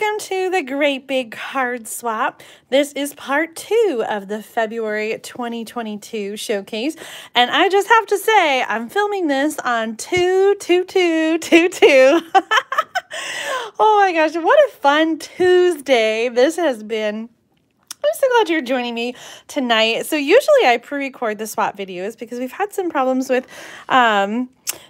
Welcome to the Great Big Card Swap. This is part two of the February 2022 showcase. And I just have to say, I'm filming this on 2/22/22. Oh my gosh, what a fun Tuesday this has been. I'm so glad you're joining me tonight. So usually I pre-record the swap videos because we've had some problems with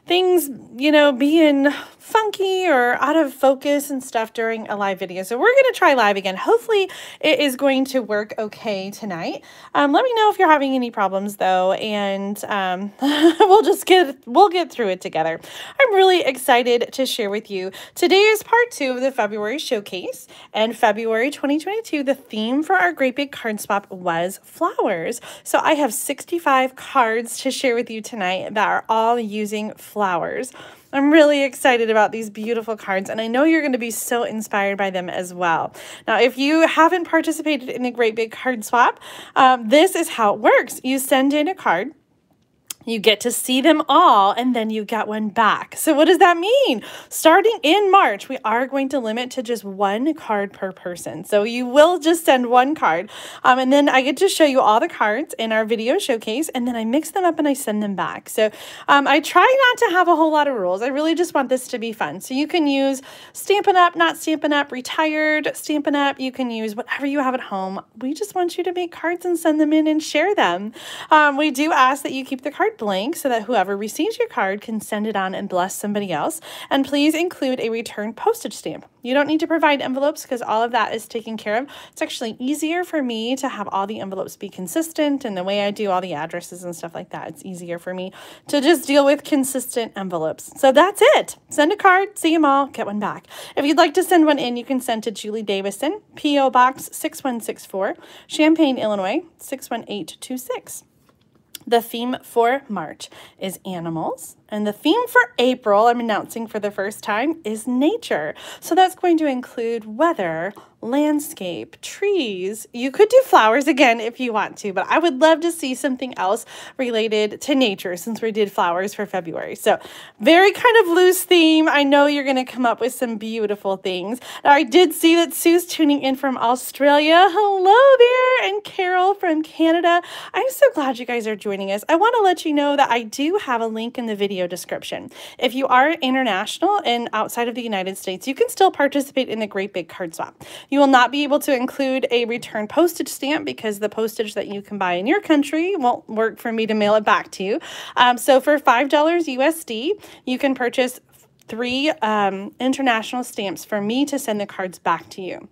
things, you know, being funky or out of focus and stuff during a live video. So we're going to try live again. Hopefully it is going to work okay tonight. Let me know if you're having any problems though, and we'll get through it together. I'm really excited to share with you. Today is part two of the February showcase, and February 2022, the theme for our Great Big Card Swap was flowers. So I have 65 cards to share with you tonight that are all using flowers. I'm really excited about these beautiful cards, and I know you're going to be so inspired by them as well. Now, if you haven't participated in the Great Big Card Swap, this is how it works. You send in a card. You get to see them all, and then you get one back. So what does that mean? Starting in March, we are going to limit to just one card per person. So you will just send one card, and then I get to show you all the cards in our video showcase, and then I mix them up and I send them back. So I try not to have a whole lot of rules. I really just want this to be fun. So you can use Stampin' Up, Not Stampin' Up, Retired, Stampin' Up. You can use whatever you have at home. We just want you to make cards and send them in and share them. We do ask that you keep the card blank so that whoever receives your card can send it on and bless somebody else. And please include a return postage stamp. You don't need to provide envelopes because all of that is taken care of. It's actually easier for me to have all the envelopes be consistent, and the way I do all the addresses and stuff like that, it's easier for me to just deal with consistent envelopes. So that's it. Send a card, see them all, get one back. If you'd like to send one in, you can send to Julie Davison, P.O. Box 6164, Champaign, Illinois 61826. The theme for March is animals, and the theme for April, I'm announcing for the first time, is nature. So that's going to include weather, landscape, trees. You could do flowers again if you want to, but I would love to see something else related to nature since we did flowers for February. So very kind of loose theme. I know you're going to come up with some beautiful things. Now, I did see that Sue's tuning in from Australia. Hello there. And Carol from Canada. I'm so glad you guys are joining us. I want to let you know that I do have a link in the video description. If you are international and outside of the United States, you can still participate in the Great Big Card Swap. You will not be able to include a return postage stamp because the postage that you can buy in your country won't work for me to mail it back to you. So for $5 USD, you can purchase three international stamps for me to send the cards back to you.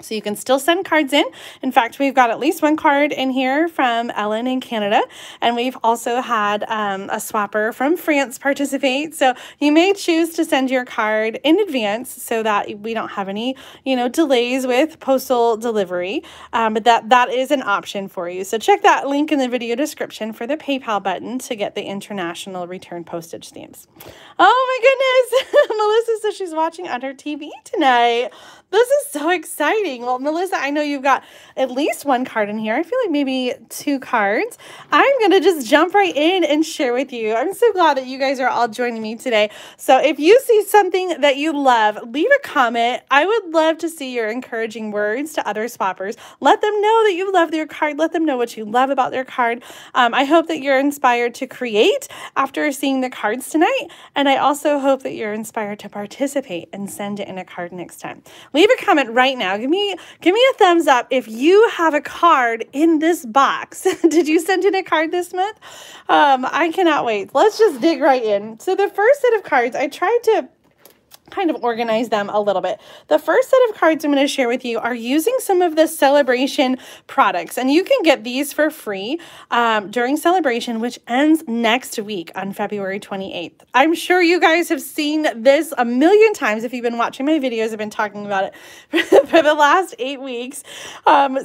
So you can still send cards in. In fact, we've got at least one card in here from Ellen in Canada. And we've also had a swapper from France participate. So you may choose to send your card in advance so that we don't have any, you know, delays with postal delivery. But that is an option for you. So check that link in the video description for the PayPal button to get the international return postage stamps. Oh my goodness. Melissa says she's watching on her TV tonight. This is so exciting. Well, Melissa, I know you've got at least one card in here. I feel like maybe two cards. I'm going to just jump right in and share with you. I'm so glad that you guys are all joining me today. So if you see something that you love, leave a comment. I would love to see your encouraging words to other swappers. Let them know that you love their card. Let them know what you love about their card. I hope that you're inspired to create after seeing the cards tonight. And I also hope that you're inspired to participate and send in a card next time. Leave a comment right now. Give me a thumbs up if you have a card in this box. Did you send in a card this month? I cannot wait. Let's just dig right in. So the first set of cards, I tried to kind of organize them a little bit. The first set of cards I'm going to share with you are using some of the Celebration products, and you can get these for free during Celebration, which ends next week on February 28th. I'm sure you guys have seen this a million times. If you've been watching my videos, I've been talking about it for the last 8 weeks.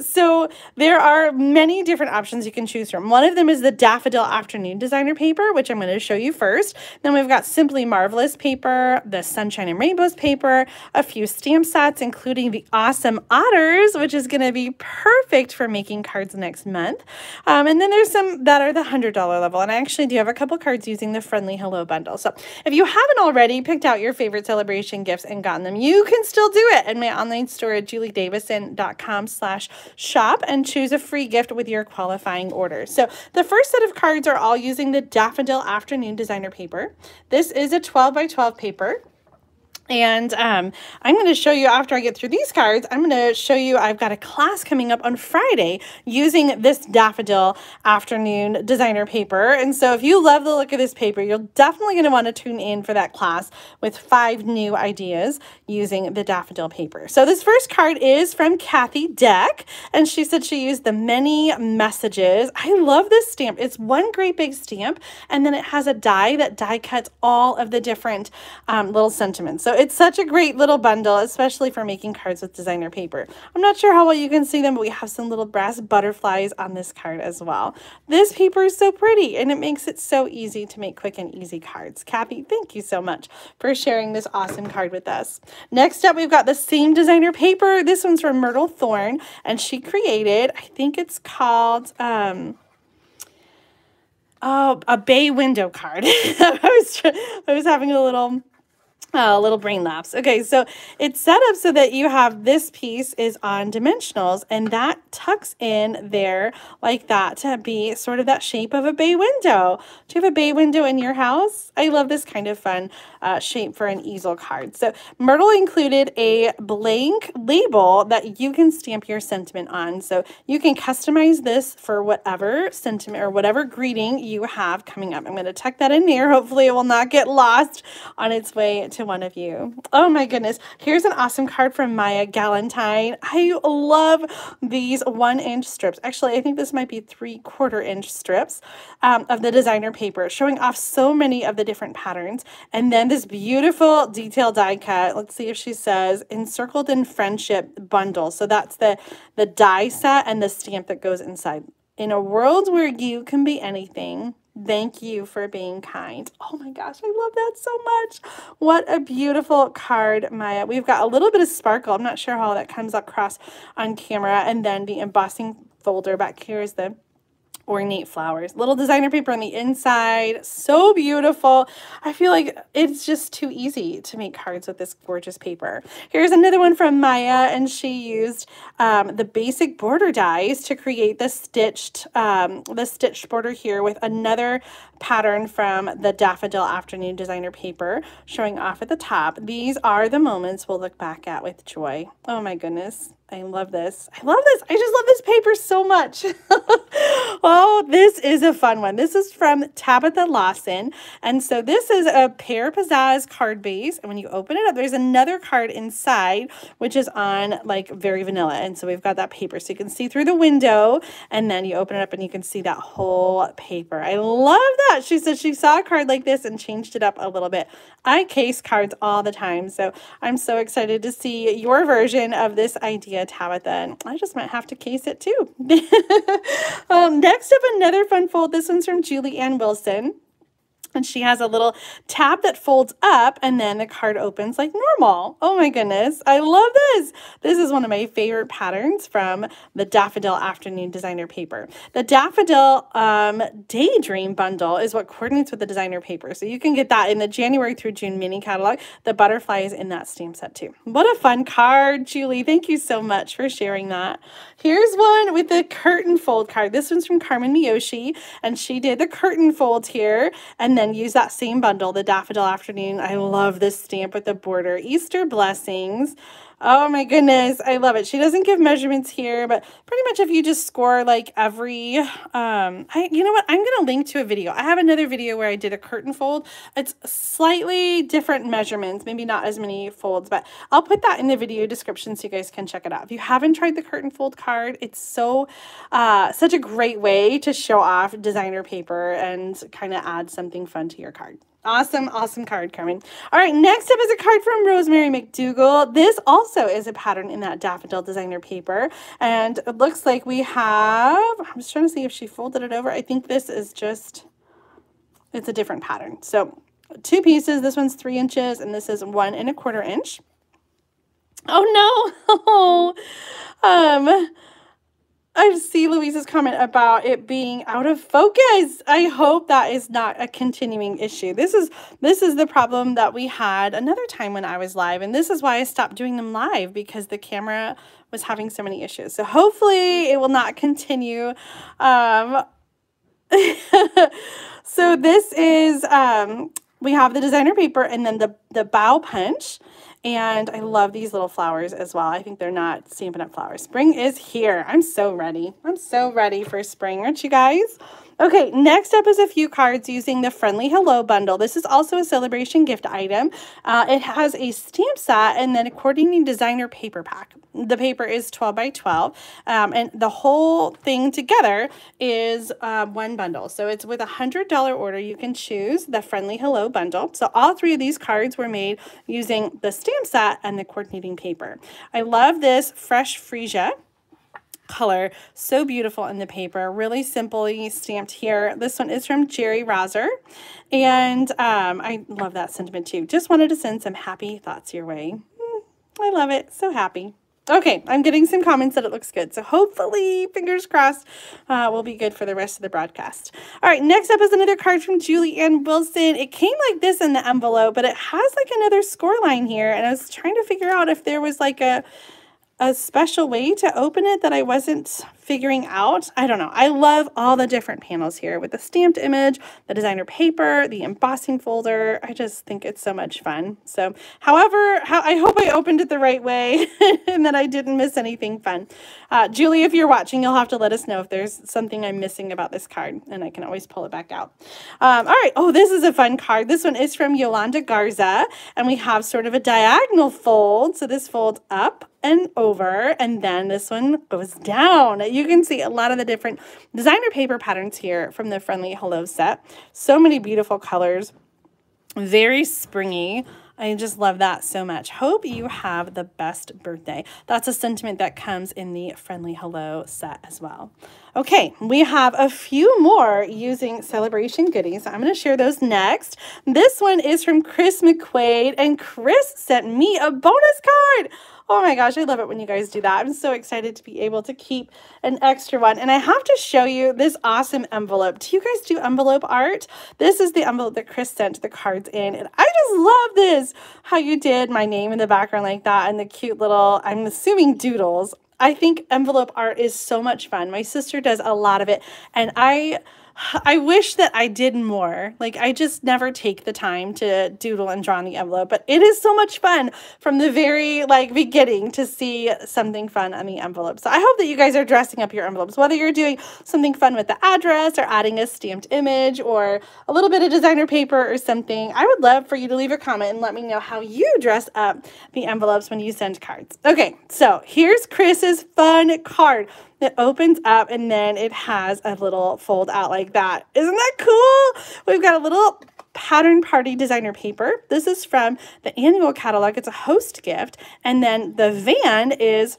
So there are many different options you can choose from. One of them is the Daffodil Afternoon Designer Paper, which I'm going to show you first. Then we've got Simply Marvelous Paper, the Sunshine and rainbows paper, a few stamp sets, including the awesome otters, which is going to be perfect for making cards next month. And then there's some that are the $100 level. And I actually do have a couple cards using the Friendly Hello bundle. So if you haven't already picked out your favorite celebration gifts and gotten them, you can still do it in my online store at juliedavison.com/shop and choose a free gift with your qualifying order. So the first set of cards are all using the Daffodil Afternoon designer paper. This is a 12 by 12 paper. And I'm going to show you after I get through these cards, I'm going to show you I've got a class coming up on Friday using this Daffodil Afternoon designer paper. And so if you love the look of this paper, you're definitely going to want to tune in for that class with 5 new ideas using the Daffodil paper. So this first card is from Kathy Deck, and she said she used the Many Messages. I love this stamp. It's one great big stamp, and then it has a die that die cuts all of the different little sentiments. So it's such a great little bundle, especially for making cards with designer paper. I'm not sure how well you can see them, but we have some little brass butterflies on this card as well. This paper is so pretty, and it makes it so easy to make quick and easy cards. Kathy, thank you so much for sharing this awesome card with us. Next up, we've got the same designer paper. This one's from Myrtle Thorne, and she created, I think it's called... oh, a bay window card. I was having a little... Oh, little brain lapse. Okay, so it's set up so that you have this piece is on dimensionals, and that tucks in there like that to be sort of that shape of a bay window. Do you have a bay window in your house? I love this kind of fun shape for an easel card. So Myrtle included a blank label that you can stamp your sentiment on. So you can customize this for whatever sentiment or whatever greeting you have coming up. I'm going to tuck that in there. Hopefully it will not get lost on its way to one of you. Oh my goodness. Here's an awesome card from Maya Galantine. I love these 1-inch strips. Actually, I think this might be 3/4-inch strips of the designer paper, showing off so many of the different patterns. And then this beautiful detail die cut. Let's see if she says encircled in friendship bundle. So that's the die set and the stamp that goes inside. In a world where you can be anything, thank you for being kind. Oh my gosh, I love that so much. What a beautiful card, Maya. We've got a little bit of sparkle. I'm not sure how that comes across on camera. And then the embossing folder back here is the ornate flowers. Little designer paper on the inside. So beautiful. I feel like it's just too easy to make cards with this gorgeous paper. Here's another one from Maya, and she used the basic border dies to create the stitched border here with another pattern from the Daffodil Afternoon designer paper, showing off at the top. These are the moments we'll look back at with joy. Oh my goodness. I love this. I love this. I just love this paper so much. Oh, this is a fun one. This is from Tabitha Lawson. And so this is a Pear Pizzazz card base. And when you open it up, there's another card inside, which is on like very vanilla. And so we've got that paper. So you can see through the window, and then you open it up and you can see that whole paper. I love that. She said she saw a card like this and changed it up a little bit. I case cards all the time. So I'm so excited to see your version of this idea, Tabitha, and I just might have to case it too. Next up, another fun fold. This one's from Julie Ann Wilson, and she has a little tab that folds up, and then the card opens like normal. Oh my goodness, I love this. This is one of my favorite patterns from the Daffodil Afternoon designer paper. The Daffodil Daydream bundle is what coordinates with the designer paper. So you can get that in the January through June mini catalog. The butterfly is in that stamp set too. What a fun card, Julie. Thank you so much for sharing that. Here's one with the curtain fold card. This one's from Carmen Miyoshi, and she did the curtain fold here, and then use that same bundle, the Daffodil Afternoon. I love this stamp with the border. Easter Blessings. Oh my goodness, I love it. She doesn't give measurements here, but pretty much if you just score like every, you know what, I'm going to link to a video. I have another video where I did a curtain fold. It's slightly different measurements, maybe not as many folds, but I'll put that in the video description so you guys can check it out. If you haven't tried the curtain fold card, it's so, such a great way to show off designer paper and kind of add something fun to your card. Awesome, awesome card, Carmen. All right, next up is a card from Rosemary McDougall. This also is a pattern in that Daffodil designer paper. And it looks like we have, I'm just trying to see if she folded it over. I think this is just, it's a different pattern. So two pieces. This one's 3 inches, and this is 1 1/4 inch. Oh, no. I see Louise's comment about it being out of focus. I hope that is not a continuing issue. This is the problem that we had another time when I was live, and this is why I stopped doing them live, because the camera was having so many issues. So hopefully it will not continue. So this is, we have the designer paper and then the bow punch. And I love these little flowers as well. I think they're not Stampin' Up! Flowers. Spring is here. I'm so ready. I'm so ready for spring, aren't you guys? Okay, next up is a few cards using the Friendly Hello bundle. This is also a celebration gift item. It has a stamp set and then accordion designer paper pack. The paper is 12 by 12, and the whole thing together is one bundle. So it's with a $100 order. You can choose the Friendly Hello bundle. So all three of these cards were made using the stamp set and the coordinating paper. I love this fresh freesia color, so beautiful in the paper, really simply stamped here. This one is from Jerry Roser, and I love that sentiment too. Just wanted to send some happy thoughts your way. I love it, so happy. Okay, I'm getting some comments that it looks good, so hopefully, fingers crossed, we'll be good for the rest of the broadcast. All right, next up is another card from Julie Ann Wilson. It came like this in the envelope, but it has like another score line here, and I was trying to figure out if there was like a special way to open it that I wasn't figuring out. I don't know. I love all the different panels here with the stamped image, the designer paper, the embossing folder. I just think it's so much fun. So however, I hope I opened it the right way and that I didn't miss anything fun. Julie, if you're watching, you'll have to let us know if there's something I'm missing about this card, and I can always pull it back out. All right. Oh, this is a fun card. This one is from Yolanda Garza, and we have sort of a diagonal fold. So this folds up and over, and then this one goes down. You can see a lot of the different designer paper patterns here from the Friendly Hello set. So many beautiful colors, very springy. I just love that so much. Hope you have the best birthday. That's a sentiment that comes in the Friendly Hello set as well. Okay, we have a few more using celebration goodies. I'm going to share those next. This one is from Chris McQuaid, and Chris sent me a bonus card. Oh my gosh, I love it when you guys do that. I'm so excited to be able to keep an extra one. And I have to show you this awesome envelope. Do you guys do envelope art? This is the envelope that Chris sent the cards in. And I just love this, how you did my name in the background like that, and the cute little, I'm assuming, doodles. I think envelope art is so much fun. My sister does a lot of it, and I wish that I did more. Like, I just never take the time to doodle and draw on the envelope, but it is so much fun from the very beginning to see something fun on the envelope. So I hope that you guys are dressing up your envelopes, whether you're doing something fun with the address or adding a stamped image or a little bit of designer paper or something. I would love for you to leave a comment and let me know how you dress up the envelopes when you send cards. Okay, so here's Chris's fun card. It opens up, and then it has a little fold out like that. Isn't that cool? We've got a little pattern party designer paper. This is from the annual catalog. It's a host gift. And then the van is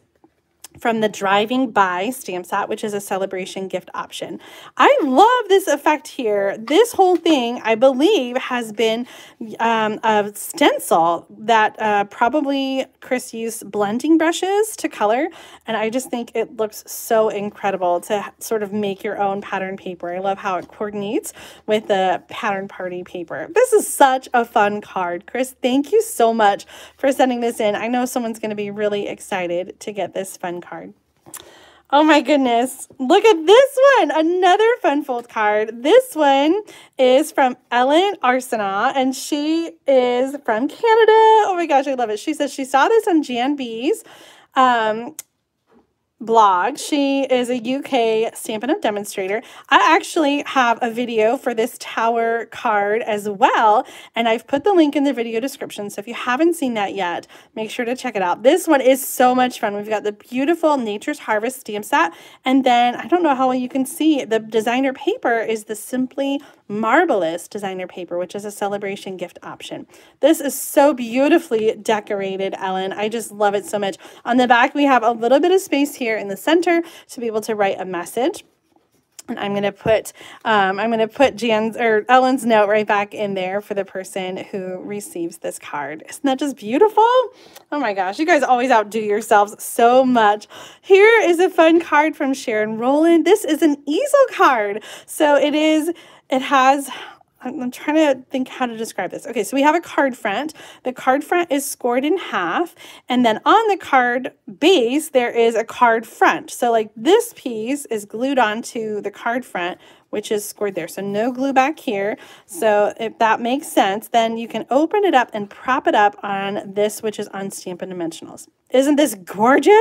from the Driving By stamp set, which is a celebration gift option. I love this effect here. This whole thing, I believe, has been a stencil that probably Chris used blending brushes to color, and I just think it looks so incredible to sort of make your own pattern paper. I love how it coordinates with the pattern party paper. This is such a fun card. Chris, thank you so much for sending this in. I know someone's going to be really excited to get this fun card. Oh my goodness. Look at this one. Another fun fold card. This one is from Ellen Arsenault, and she is from Canada. Oh my gosh, I love it. She says she saw this on Jan B's blog. She is a UK Stampin' Up! Demonstrator. I actually have a video for this tower card as well, and I've put the link in the video description, so if you haven't seen that yet, make sure to check it out. This one is so much fun. We've got the beautiful Nature's Harvest stamp set, and then I don't know how well you can see, the designer paper is the Simply Marvelous designer paper, which is a celebration gift option. This is so beautifully decorated, Ellen. I just love it so much. On the back, we have a little bit of space here in the center to be able to write a message. And I'm gonna put Jan's or Ellen's note right back in there for the person who receives this card. Isn't that just beautiful? Oh my gosh, you guys always outdo yourselves so much. Here is a fun card from Sharon Rowland. This is an easel card. So it has. I'm trying to think how to describe this. Okay, so we have a card front. The card front is scored in half. And then on the card base, there is a card front. So like this piece is glued onto the card front, which is scored there. So no glue back here. So if that makes sense, then you can open it up and prop it up on this, which is on Stampin' Dimensionals. Isn't this gorgeous?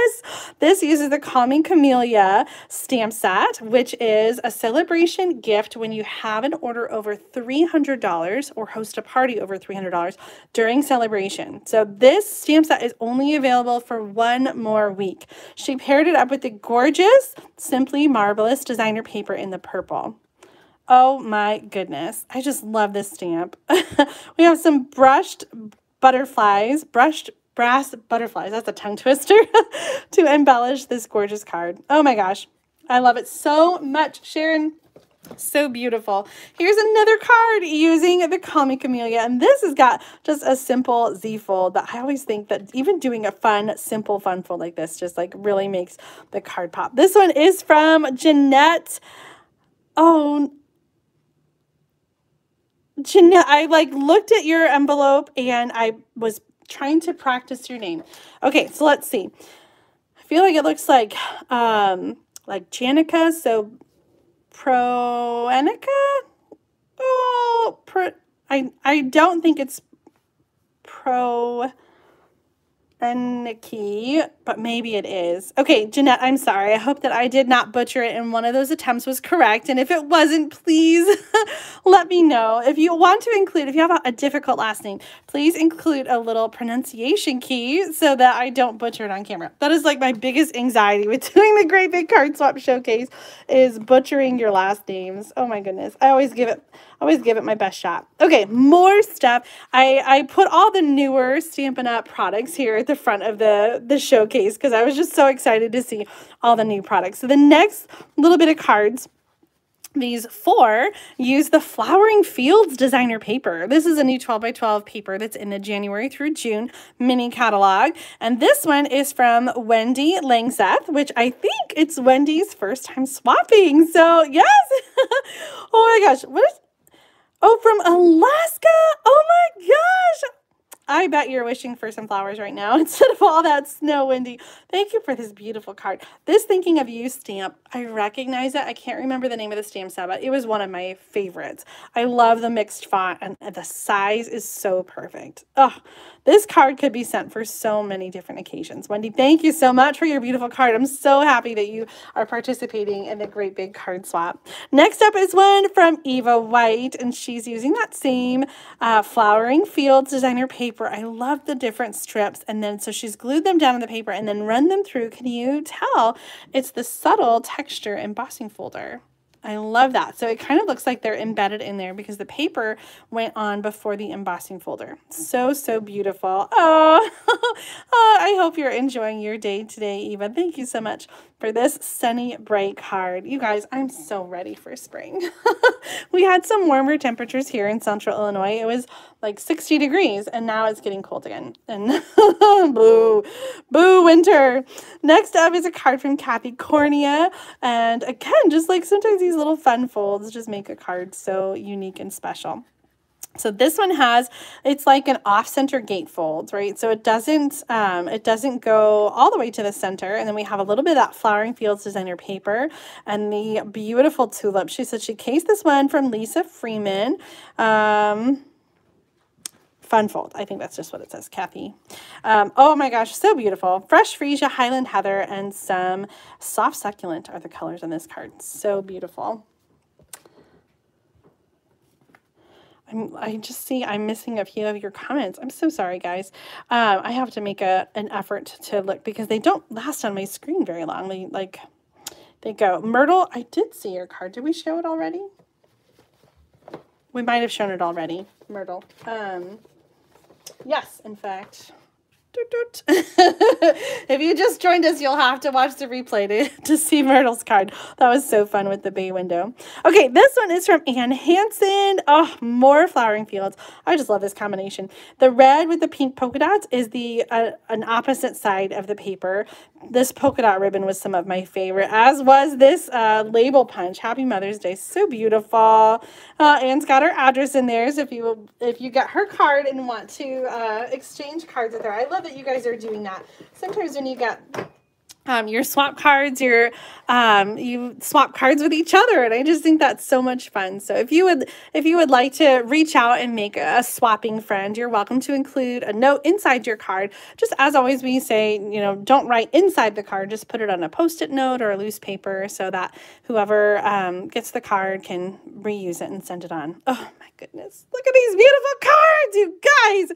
This uses the Calming Camellia stamp set, which is a celebration gift when you have an order over $300 or host a party over $300 during celebration. So this stamp set is only available for one more week. She paired it up with the gorgeous, Simply Marvelous designer paper in the purple. Oh my goodness. I just love this stamp. We have some brushed brass butterflies, that's a tongue twister, to embellish this gorgeous card. Oh my gosh, I love it so much, Sharon. So beautiful. Here's another card using the Calming Camellia, and this has got just a simple Z fold that I always think that even doing a fun, simple fun fold like this just like really makes the card pop. This one is from Jeanette. Oh, Jeanette, I like looked at your envelope and I was trying to practice your name. Okay, so let's see. I feel like it looks like Janica, so Proenica? Oh, I don't think it's Proeniki, but maybe it is. Okay, Jeanette, I'm sorry. I hope that I did not butcher it and one of those attempts was correct. And if it wasn't, please let me know. If you want to include, if you have a difficult last name, please include a little pronunciation key so that I don't butcher it on camera. That is like my biggest anxiety with doing the Great Big Card Swap Showcase is butchering your last names. Oh my goodness. I always give it my best shot. Okay, more stuff. I put all the newer Stampin' Up! Products here at the front of the showcase because I was just so excited to see all the new products. So the next little bit of cards, these four, use the Flowering Fields designer paper. This is a new 12x12 paper that's in the January through June mini catalog. And this one is from Wendy Langseth, which I think it's Wendy's first time swapping. So yes, oh my gosh, what is, oh, from Alaska, oh my gosh. I bet you're wishing for some flowers right now instead of all that snow, Wendy. Thank you for this beautiful card. This Thinking of You stamp, I recognize it. I can't remember the name of the stamp set, but it was one of my favorites. I love the mixed font, and the size is so perfect. Oh, this card could be sent for so many different occasions. Wendy, thank you so much for your beautiful card. I'm so happy that you are participating in the Great Big Card Swap. Next up is one from Eva White, and she's using that same Flowering Fields designer paper. I love the different strips, and then so she's glued them down on the paper and then run them through. Can you tell? It's the Subtle Texture embossing folder. I love that. So it kind of looks like they're embedded in there because the paper went on before the embossing folder. So, so beautiful. Oh, oh, I hope you're enjoying your day today, Eva. Thank you so much for this sunny, bright card. You guys, I'm so ready for spring. We had some warmer temperatures here in Central Illinois. It was like 60 degrees, and now it's getting cold again. And boo, boo winter. Next up is a card from Kathy Cornia. And again, just like sometimes these little fun folds just make a card so unique and special. So this one has, it's like an off-center gatefold, right? So it doesn't go all the way to the center. And then we have a little bit of that Flowering Fields designer paper and the beautiful tulip. She said she cased this one from Lisa Freeman. Fun fold. I think that's just what it says, Kathy. Oh my gosh, so beautiful. Fresh Freesia, Highland Heather, and some Soft Succulent are the colors on this card. So beautiful. I just see I'm missing a few of your comments. I'm so sorry, guys. I have to make an effort to look because they don't last on my screen very long. They go. Myrtle, I did see your card. Did we show it already? We might have shown it already, Myrtle. Yes, in fact. If you just joined us, you'll have to watch the replay to see Myrtle's card. That was so fun with the bay window. Okay, this one is from Anne Hanson. Oh, more flowering fields. I just love this combination. The red with the pink polka dots is the an opposite side of the paper. This polka dot ribbon was some of my favorite, as was this label punch. Happy Mother's Day. So beautiful. Anne's got her address in there, so if you got her card and want to exchange cards with her. I love that you guys are doing that. Sometimes when you got your swap cards, you swap cards with each other, and I just think that's so much fun. So if you would like to reach out and make a swapping friend, you're welcome to include a note inside your card. Just as always, we say, you know, don't write inside the card, just put it on a Post-it note or a loose paper so that whoever gets the card can reuse it and send it on. Oh my goodness, look at these beautiful cards, you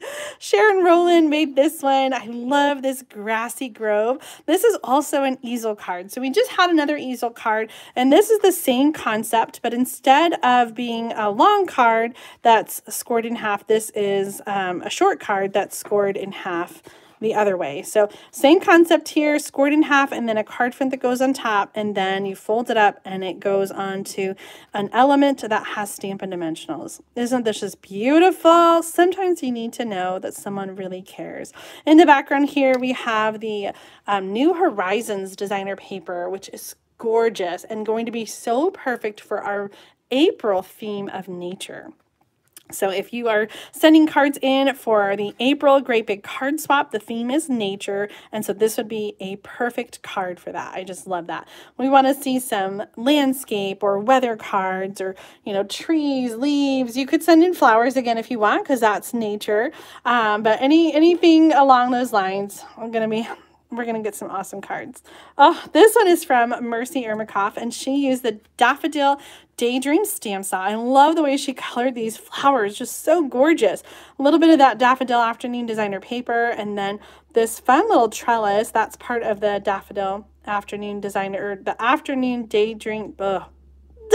guys. Sharon Rowland made this one. I love this grassy grove. This is also an easel card. So we just had another easel card, and this is the same concept, but instead of being a long card that's scored in half, this is a short card that's scored in half the other way. So same concept here, scored in half, and then a card front that goes on top, and then you fold it up and it goes on to an element that has Stampin' Dimensionals. Isn't this just beautiful? Sometimes you need to know that someone really cares. In the background here, we have the New Horizons designer paper, which is gorgeous and going to be so perfect for our April theme of nature. So if you are sending cards in for the April Great Big Card Swap, the theme is nature, and so this would be a perfect card for that. I just love that. We want to see some landscape or weather cards or, you know, trees, leaves. You could send in flowers again if you want, because that's nature. But anything along those lines, we're going to get some awesome cards. Oh, this one is from Mercy Ermakoff, and she used the Daffodil Daydream stamp saw. I love the way she colored these flowers, just so gorgeous. A little bit of that Daffodil Afternoon designer paper, and then this fun little trellis that's part of the Daffodil Afternoon designer, or the Afternoon Daydream,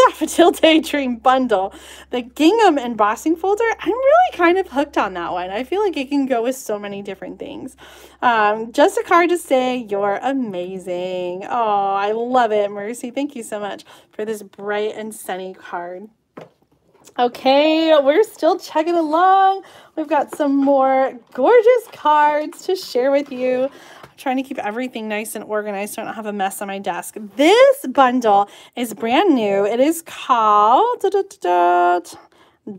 Daffodil Daydream bundle. The gingham embossing folder, I'm really kind of hooked on that one. I feel like it can go with so many different things. Just a card to say you're amazing. Oh, I love it, Mercy. Thank you so much for this bright and sunny card. Okay, we're still chugging along. We've got some more gorgeous cards to share with you. Trying to keep everything nice and organized so I don't have a mess on my desk. This bundle is brand new. It is called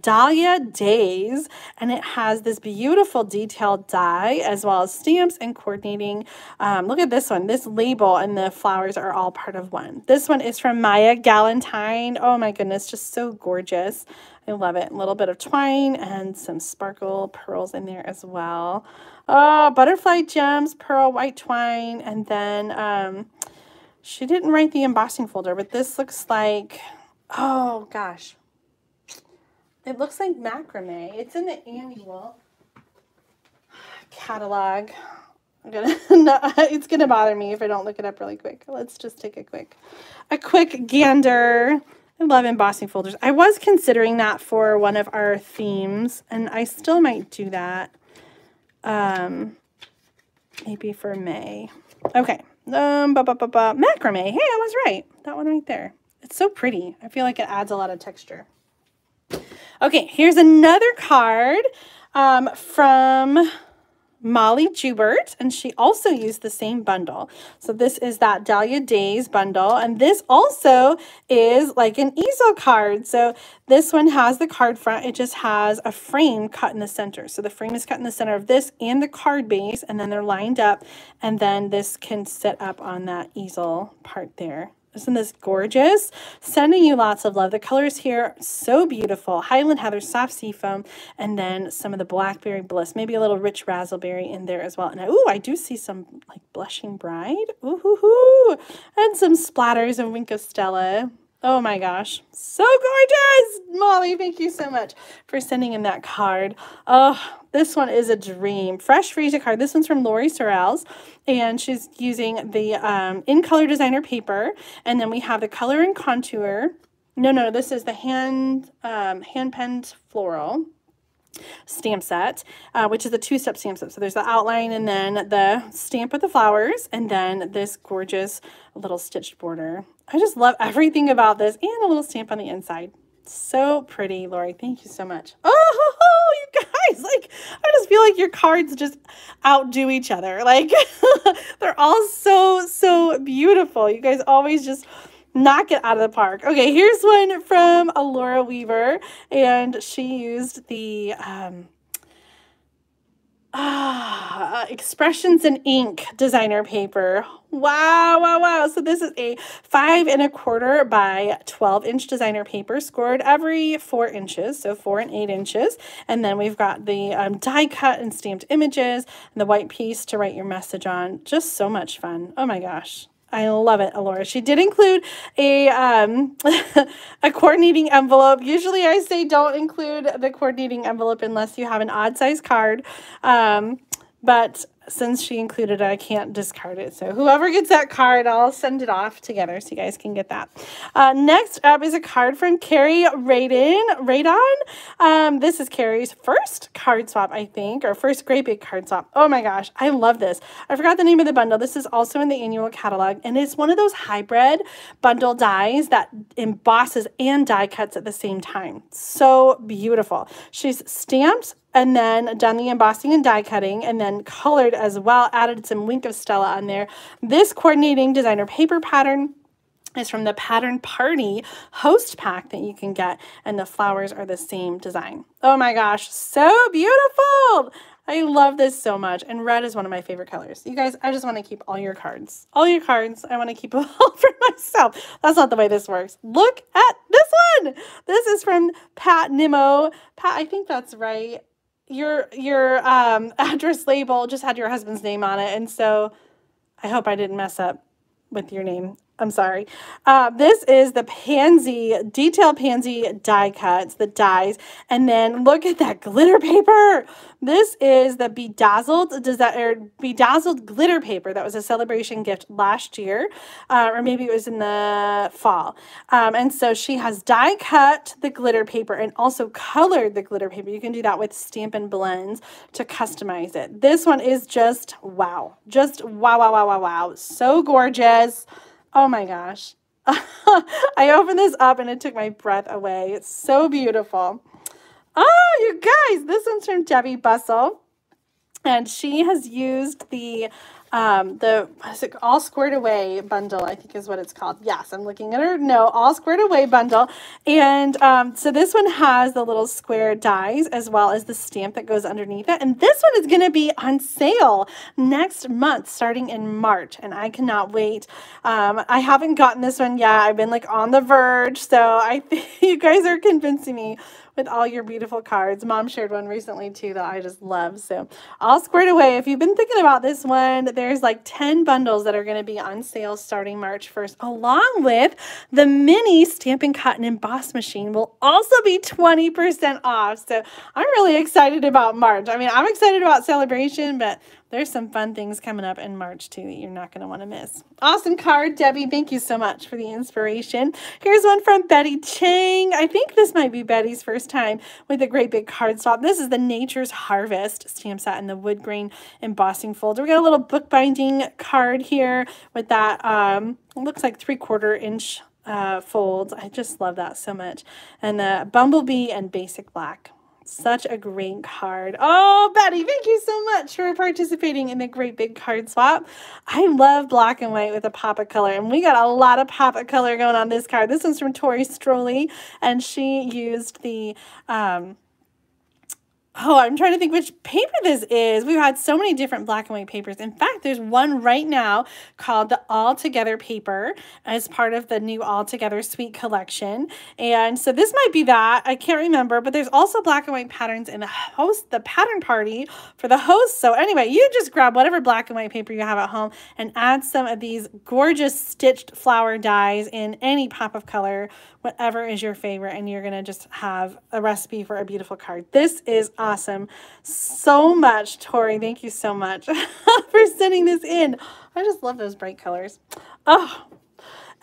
Dahlia Days, and it has this beautiful detailed die as well as stamps and coordinating. Look at this one. This label and the flowers are all part of one. This one is from Maya Galantine. Oh my goodness, just so gorgeous. I love it. A little bit of twine and some sparkle pearls in there as well. Oh, butterfly gems, pearl, white twine, and then she didn't write the embossing folder, but this looks like, oh gosh, it looks like macrame. It's in the annual catalog. It's gonna bother me if I don't look it up really quick. Let's just take a quick gander. I love embossing folders. I was considering that for one of our themes, and I still might do that. Maybe for May. Okay. Macrame. Hey, I was right. That one right there. It's so pretty. I feel like it adds a lot of texture. Okay, here's another card from Molly Jubert, and she also used the same bundle. So this is that Dahlia Days bundle, and this also is like an easel card. So this one has the card front. It just has a frame cut in the center. So the frame is cut in the center of this and the card base, and then they're lined up, and then this can sit up on that easel part there. Isn't this gorgeous? Sending you lots of love. The colors here, so beautiful. Highland Heather, Soft Sea Foam, and then some of the Blackberry Bliss. Maybe a little Rich Razzleberry in there as well. And ooh, I do see some like Blushing Bride. Ooh, hoo, hoo. And some splatters of Wink of Stella. Oh my gosh, so gorgeous! Molly, thank you so much for sending in that card. Oh, this one is a dream. Fresh Freesia card. This one's from Lori Sorrells, and she's using the In Color designer paper, and then we have the color and contour. No, this is the hand hand penned floral. stamp set, which is a two-step stamp set. So there's the outline and then the stamp with the flowers and then this gorgeous little stitched border. I just love everything about this and a little stamp on the inside. So pretty, Lori. Thank you so much. Oh, you guys, like, I just feel like your cards just outdo each other. Like, they're all so, so beautiful. You guys always just knock it out of the park. Okay, here's one from Laura Weaver, and she used the Expressions in Ink designer paper. Wow, wow, wow. So this is a 5 1/4 by 12 inch designer paper scored every 4 inches, so 4 and 8 inches. And then we've got the die cut and stamped images and the white piece to write your message on. Just so much fun. Oh my gosh. I love it, Alora. She did include a a coordinating envelope. Usually I say don't include the coordinating envelope unless you have an odd size card. But since she included it, I can't discard it. So whoever gets that card, I'll send it off together so you guys can get that. Next up is a card from Carrie Radon. This is Carrie's first card swap, I think, or first great big card swap. Oh my gosh, I love this. I forgot the name of the bundle. This is also in the annual catalog, and it's one of those hybrid bundle dies that embosses and die cuts at the same time. So beautiful. She's stamped and then done the embossing and die cutting, and then colored as well, added some Wink of Stella on there. This coordinating designer paper pattern is from the Pattern Party host pack that you can get, and the flowers are the same design. Oh my gosh, so beautiful! I love this so much, and red is one of my favorite colors. You guys, I just want to keep all your cards. All your cards, I want to keep them all for myself. That's not the way this works. Look at this one! This is from Pat Nimmo. Pat, I think that's right. Your address label just had your husband's name on it, and so I hope I didn't mess up with your name. I'm sorry. This is the pansy, detail pansy die cuts, the dies, and then look at that glitter paper. This is the bedazzled glitter paper that was a celebration gift last year, or maybe it was in the fall. And so she has die cut the glitter paper and also colored the glitter paper. You can do that with Stampin' Blends to customize it. This one is just wow. Just wow, wow, wow, wow, wow. So gorgeous. Oh my gosh. I opened this up and it took my breath away. It's so beautiful. Oh, you guys, this one's from Debbie Bustle. And she has used the All Squared Away bundle, I think is what it's called. Yes, I'm looking at her. No, All Squared Away bundle. And so this one has the little square dies as well as the stamp that goes underneath it. And this one is going to be on sale next month, starting in March. And I cannot wait. I haven't gotten this one yet. I've been like on the verge. So I think you guys are convincing me with all your beautiful cards. Mom shared one recently too that I just love. So All Squared Away. If you've been thinking about this one, there's like 10 bundles that are going to be on sale starting March 1st, along with the mini Stampin' Cotton Emboss Machine will also be 20% off. So I'm really excited about March. I mean, I'm excited about Celebration, but there's some fun things coming up in March, too, that you're not going to want to miss. Awesome card, Debbie. Thank you so much for the inspiration. Here's one from Betty Chang. I think this might be Betty's first time with a great big card swap. This is the Nature's Harvest stamp set in the wood grain embossing folder. We got a little bookbinding card here with that, looks like 3/4 inch folds. I just love that so much. And the Bumblebee and Basic Black. Such a great card. Oh, Betty, thank you so much for participating in the great big card swap. I love black and white with a pop of color, and we got a lot of pop of color going on this card. This one's from Tori Stroley, and she used the, oh, I'm trying to think which paper this is. We've had so many different black and white papers. In fact, there's one right now called the All Together paper as part of the new All Together Suite collection. And so this might be that. I can't remember, but there's also black and white patterns in the Pattern Party for the host. So anyway, you just grab whatever black and white paper you have at home and add some of these gorgeous stitched flower dies in any pop of color, whatever is your favorite, and you're going to just have a recipe for a beautiful card. This is awesome. So much, Tori. Thank you so much for sending this in. I just love those bright colors. Oh,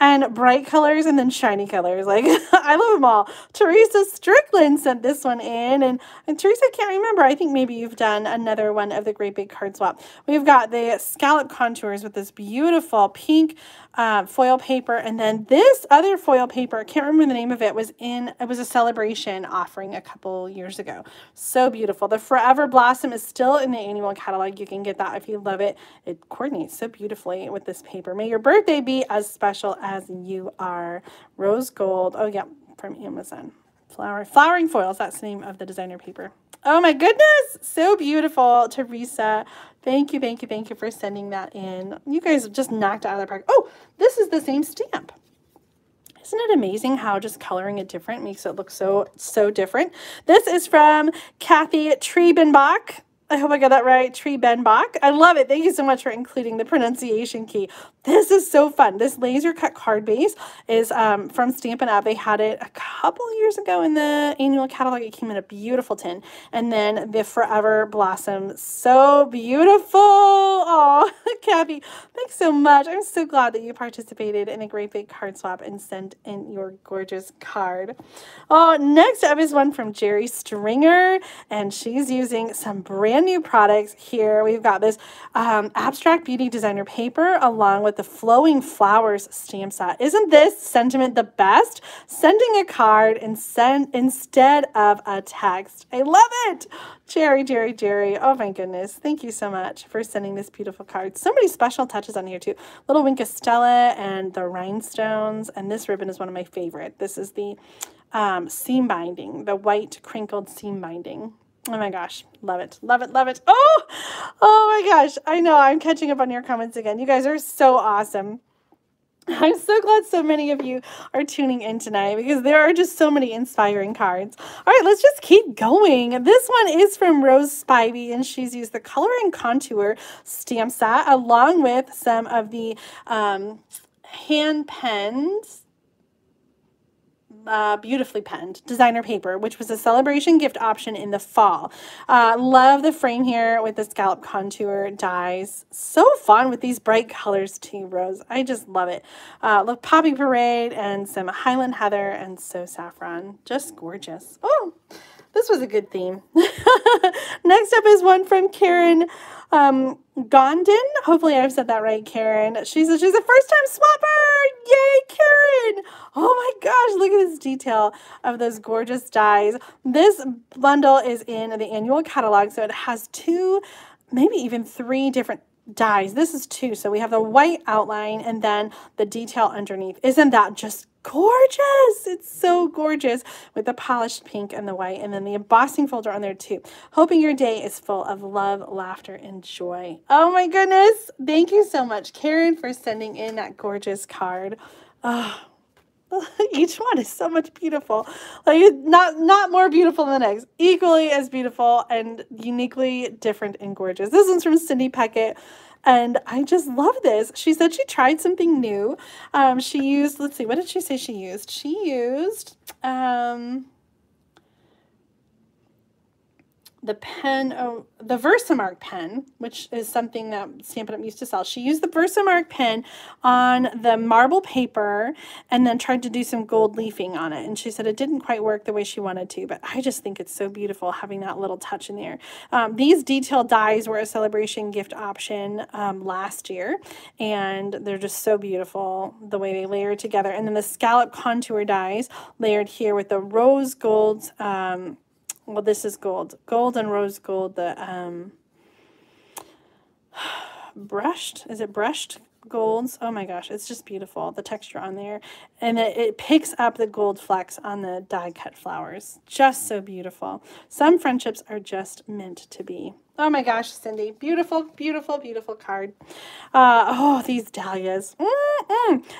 and bright colors and then shiny colors. Like, I love them all. Teresa Strickland sent this one in, and Teresa, I can't remember. I think maybe you've done another one of the Great Big Card Swap. We've got the scallop contours with this beautiful pink foil paper, and then this other foil paper, I can't remember the name of it, it was a celebration offering a couple years ago. So beautiful. The Forever Blossom is still in the annual catalog. You can get that if you love it. It coordinates so beautifully with this paper. May your birthday be as special as you are. Rose gold. Oh, yeah, from Amazon. Flowering foils. That's the name of the designer paper. Oh, my goodness. So beautiful, Teresa. Thank you, thank you, thank you for sending that in. You guys have just knocked it out of the park. Oh, this is the same stamp. Isn't it amazing how just coloring it different makes it look so different? This is from Kathy Trebenbach. I hope I got that right, Trebenbach. I love it. Thank you so much for including the pronunciation key. This is so fun. This laser cut card base is from Stampin' Up. They had it a couple years ago in the annual catalog. It came in a beautiful tin. And then the Forever Blossom. So beautiful. Oh, Kathy, thanks so much. I'm so glad that you participated in a Great Big Card Swap and sent in your gorgeous card. Oh, next up is one from Jerry Stringer. And she's using some brand new products here. We've got this abstract beauty designer paper along with the flowing flowers stamp set. Isn't this sentiment the best? Sending a card instead of a text. I love it. Jerry, Jerry, Jerry. Oh my goodness. Thank you so much for sending this beautiful card. So many special touches on here too. Little Wink of Stella and the rhinestones. And this ribbon is one of my favorite. This is the seam binding, the white crinkled seam binding. Oh my gosh, love it, love it, love it. Oh my gosh, I know, I'm catching up on your comments again. You guys are so awesome. I'm so glad so many of you are tuning in tonight because there are just so many inspiring cards. All right, let's just keep going. This one is from Rose Spivey, and she's used the Color and Contour stamp set along with some of the hand-penned, beautifully penned designer paper, which was a celebration gift option in the fall. Love the frame here with the scallop contour dies. So fun with these bright colors too, Rose. I just love it. Look, Poppy Parade and some Highland Heather and So Saffron. Just gorgeous. Oh, this was a good theme. Next up is one from Karen Gondon. Hopefully I've said that right, Karen. She's a first-time swapper. Yay, Karen. Oh my gosh, look at this detail of those gorgeous dies. This bundle is in the annual catalog, so it has 2, maybe even 3 different dies. This is 2, so we have the white outline and then the detail underneath. Isn't that just gorgeous? It's so gorgeous with the polished pink and the white, and then the embossing folder on there too. Hoping your day is full of love, laughter, and joy. Oh my goodness, thank you so much, Karen, for sending in that gorgeous card. Oh, each one is so much beautiful, like not more beautiful than the next, equally as beautiful and uniquely different and gorgeous. This one's from Cindy Peckett, and I just love this. She said she tried something new. She used, let's see, what did she say she used? She used the pen, the Versamark pen, which is something that Stampin' Up! Used to sell. She used the Versamark pen on the marble paper and then tried to do some gold leafing on it. And she said it didn't quite work the way she wanted to, but I just think it's so beautiful having that little touch in there. These detailed dies were a celebration gift option last year, and they're just so beautiful the way they layer together. And then the scallop contour dies layered here with the rose golds, well, this is gold and rose gold, the brushed, is it brushed golds? Oh my gosh, it's just beautiful, the texture on there. And it picks up the gold flecks on the die cut flowers. Just so beautiful. Some friendships are just meant to be. Oh my gosh, Cindy, beautiful, beautiful, beautiful card. Oh, these dahlias.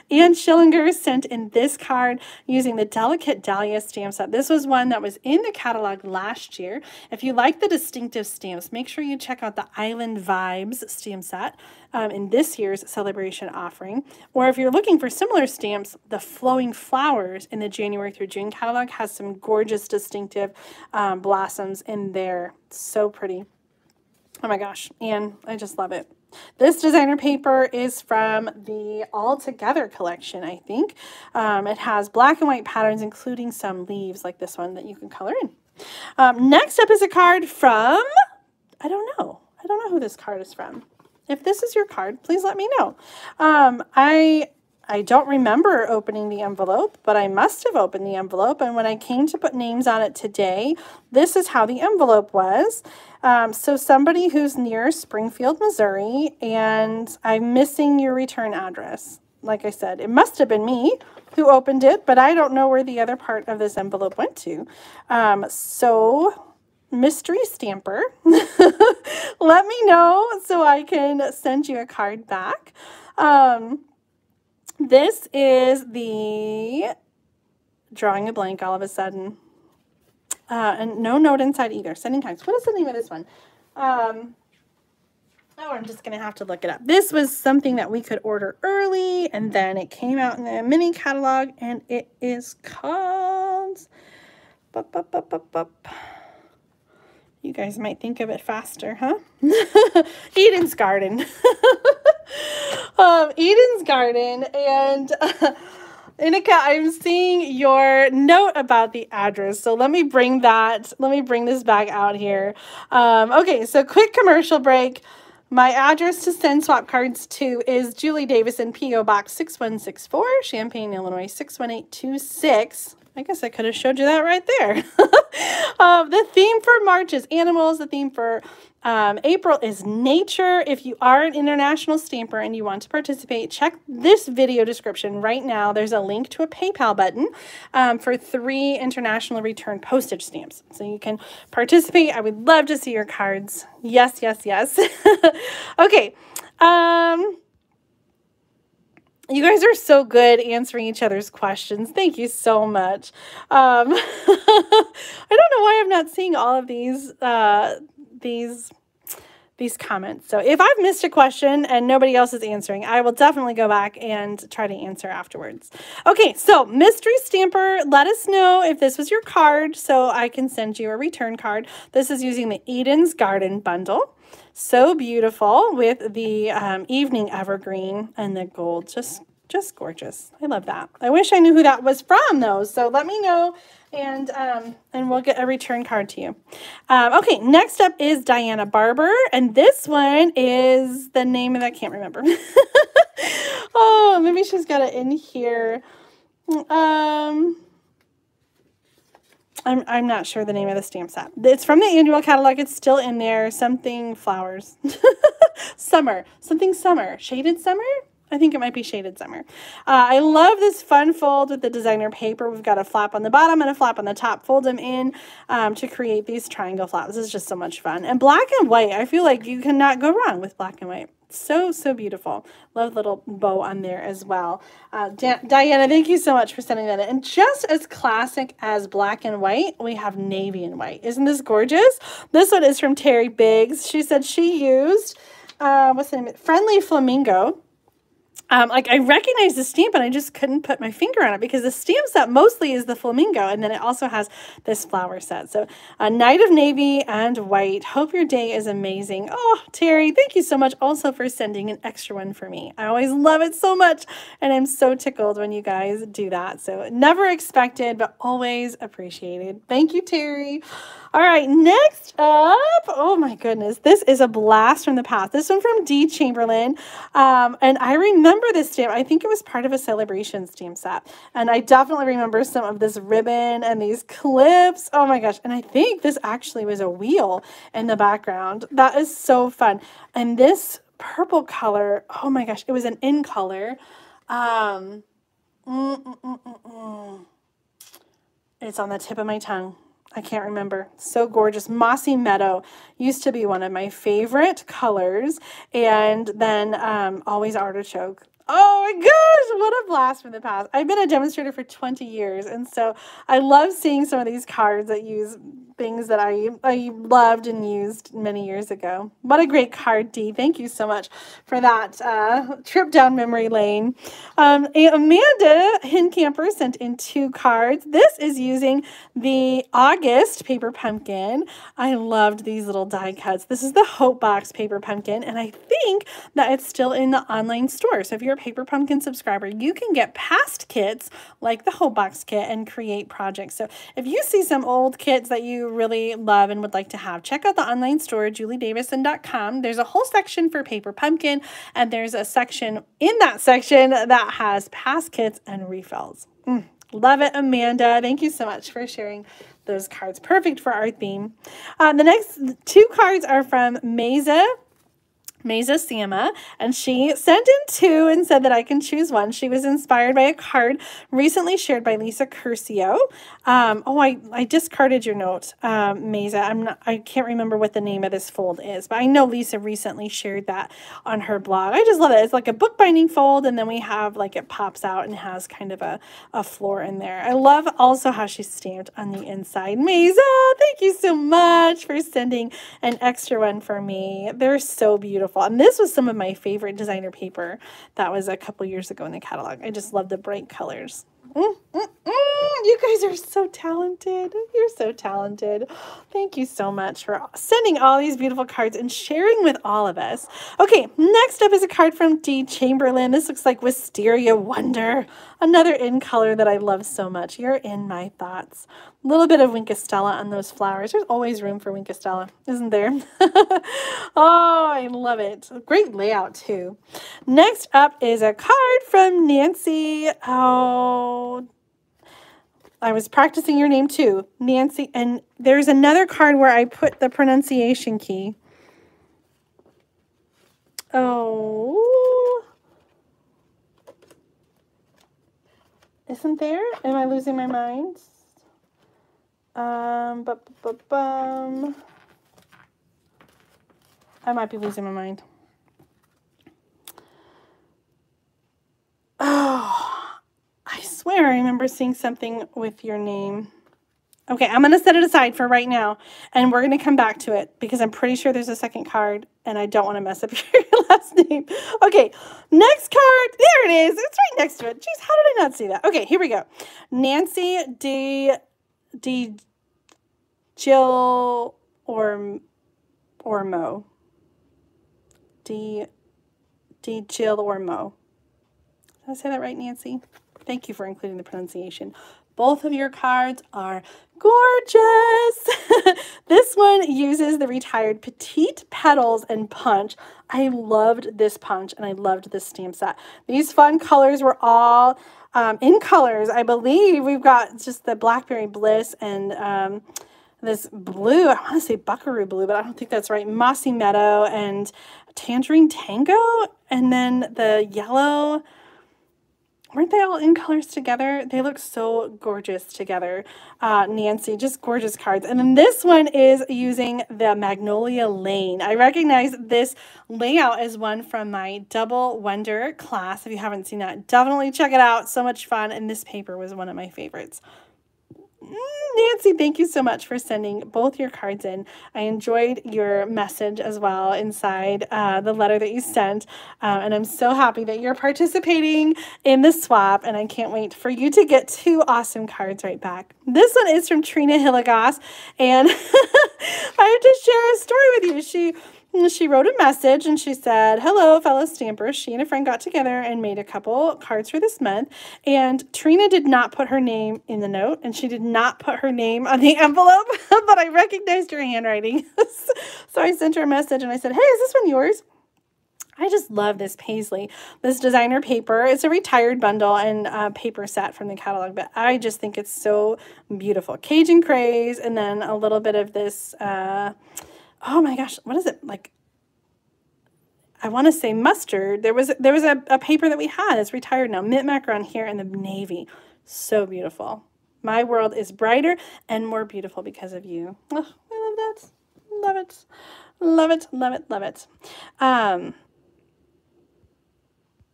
Anne Schillinger sent in this card using the Delicate Dahlia stamp set. This was one that was in the catalog last year. If you like the distinctive stamps, make sure you check out the Island Vibes stamp set in this year's celebration offering. Or if you're looking for similar stamps, the Flowing Flowers in the January through June catalog has some gorgeous distinctive blossoms in there. So pretty. Oh my gosh, Anne, I just love it. This designer paper is from the All Together collection, I think. It has black and white patterns, including some leaves like this one that you can color in. Next up is a card from, I don't know. I don't know who this card is from. If this is your card, please let me know. I don't remember opening the envelope, but I must have opened the envelope. And when I came to put names on it today, this is how the envelope was. So somebody who's near Springfield, Missouri, and I'm missing your return address. Like I said, it must have been me who opened it, but I don't know where the other part of this envelope went to. So... mystery stamper, let me know so I can send you a card back. This is the drawing a blank all of a sudden, and no note inside either. Sending hugs. What is the name of this one? Oh, I'm just gonna have to look it up. This was something that we could order early, and then it came out in a mini catalog, and it is called. You guys might think of it faster, huh? Eden's Garden. Eden's Garden. And Inika, I'm seeing your note about the address. So let me bring that. Let me bring this back out here. Okay, so quick commercial break. My address to send swap cards to is Julie Davison, P.O. Box 6164, Champaign, Illinois, 61826. I guess I could have showed you that right there. The theme for March is animals. The theme for April is nature. If you are an international stamper and you want to participate, check this video description right now. There's a link to a PayPal button for 3 international return postage stamps. So you can participate. I would love to see your cards. Yes, yes, yes. Okay. You guys are so good answering each other's questions. Thank you so much. I don't know why I'm not seeing all of these comments. So if I've missed a question and nobody else is answering, I will definitely go back and try to answer afterwards. Okay, so mystery stamper, let us know if this was your card so I can send you a return card. This is using the Eden's Garden bundle. So beautiful with the evening evergreen and the gold. Just gorgeous. I love that. I wish I knew who that was from, though. So let me know, and we'll get a return card to you. Okay, next up is Diana Barber, and this one is the name of that. I can't remember. Oh, maybe she's got it in here. I'm not sure the name of the stamp set. It's from the annual catalog. It's still in there. Something flowers. Summer. Something summer. Shaded summer? I think it might be shaded summer. I love this fun fold with the designer paper. We've got a flap on the bottom and a flap on the top. Fold them in to create these triangle flaps. This is just so much fun. And black and white. I feel like you cannot go wrong with black and white. So, so beautiful. Love little bow on there as well. Diana, thank you so much for sending that in. And just as classic as black and white, we have navy and white. Isn't this gorgeous? This one is from Terry Biggs. She said she used, what's the name? Friendly Flamingo. Like I recognize the stamp, and I just couldn't put my finger on it because the stamp set mostly is the flamingo, and then it also has this flower set. So a night of navy and white. Hope your day is amazing. Oh, Terry, thank you so much also for sending an extra one for me. I always love it so much, and I'm so tickled when you guys do that. So never expected, but always appreciated. Thank you, Terry. All right, next up, oh my goodness, this is a blast from the past. This one from D Chamberlain, and I remember this stamp. I think it was part of a celebration stamp set, and I definitely remember some of this ribbon and these clips. Oh my gosh, and I think this actually was a wheel in the background. That is so fun, and this purple color, oh my gosh, it was an in color. It's on the tip of my tongue. I can't remember. So gorgeous. Mossy Meadow used to be one of my favorite colors. And then Always Artichoke. Oh my gosh, what a blast from the past. I've been a demonstrator for 20 years. And so I love seeing some of these cards that use things that I loved and used many years ago. What a great card, Dee. Thank you so much for that trip down memory lane. Amanda Hincamper sent in 2 cards. This is using the August paper pumpkin. I loved these little die cuts. This is the Hope Box paper pumpkin, and I think that it's still in the online store. So if you're a paper pumpkin subscriber, you can get past kits like the Hope Box kit and create projects. So if you see some old kits that you really love and would like to have, check out the online store, juliedavison.com. There's a whole section for paper pumpkin, and there's a section in that section that has past kits and refills. Love it, Amanda. Thank you so much for sharing those cards. Perfect for our theme. The next 2 cards are from Mesa Sama, and she sent in 2 and said that I can choose one. She was inspired by a card recently shared by Lisa Curcio. I discarded your note, Mesa. I can't remember what the name of this fold is, but I know Lisa recently shared that on her blog. I just love it. It's like a bookbinding fold, and then we have, like, it pops out and has kind of a floor in there. I love also how she's stamped on the inside. Mesa, thank you so much for sending an extra one for me. They're so beautiful. And this was some of my favorite designer paper that was a couple years ago in the catalog. I just love the bright colors. You guys are so talented. You're so talented. Thank you so much for sending all these beautiful cards and sharing with all of us. Okay, next up is a card from D Chamberlain. This looks like Wisteria Wonder, another in color that I love so much. You're in my thoughts. A little bit of Winkostella on those flowers. There's always room for Winkostella, isn't there? Oh, I love it. Great layout, too. Next up is a card from Nancy. Oh, I was practicing your name too, Nancy. And there's another card where I put the pronunciation key. Oh, isn't there? Am I losing my mind? I might be losing my mind. I swear I remember seeing something with your name. Okay, I'm going to set it aside for right now, and we're going to come back to it because I'm pretty sure there's a second card, and I don't want to mess up your last name. Okay, next card. There it is. It's right next to it. Jeez, how did I not see that? Okay, here we go. Nancy D. Jill Ormo. D. Jill Ormo. Did I say that right, Nancy? Thank you for including the pronunciation. Both of your cards are gorgeous. This one uses the retired petite petals and punch. I loved this punch, and I loved this stamp set. These fun colors were all in colors. I believe we've got just the Blackberry Bliss and this blue. I want to say Buckaroo Blue, but I don't think that's right. Mossy Meadow and Tangerine Tango, and then the yellow. Weren't they all in colors together? They look so gorgeous together, Nancy. Just gorgeous cards. And then this one is using the Magnolia Lane. I recognize this layout as one from my Double Wonder class. If you haven't seen that, definitely check it out. So much fun. And this paper was one of my favorites. Nancy, thank you so much for sending both your cards in. I enjoyed your message as well inside the letter that you sent, and I'm so happy that you're participating in the swap, and I can't wait for you to get 2 awesome cards right back. This one is from Trina Hilligoss, and I have to share a story with you. She wrote a message, and she said, hello, fellow stampers. She and a friend got together and made a couple cards for this month, and Trina did not put her name in the note, and she did not put her name on the envelope, but I recognized her handwriting. So I sent her a message, and I said, hey, is this one yours? I just love this paisley, this designer paper. It's a retired bundle and paper set from the catalog, but I just think it's so beautiful. Cajun Craze, and then a little bit of this... oh my gosh, what is it? Like, I want to say mustard. There was a paper that we had. It's retired now. Mint Macaron here in the navy. So beautiful. My world is brighter and more beautiful because of you. Oh, I love that. Love it. Love it, love it, love it.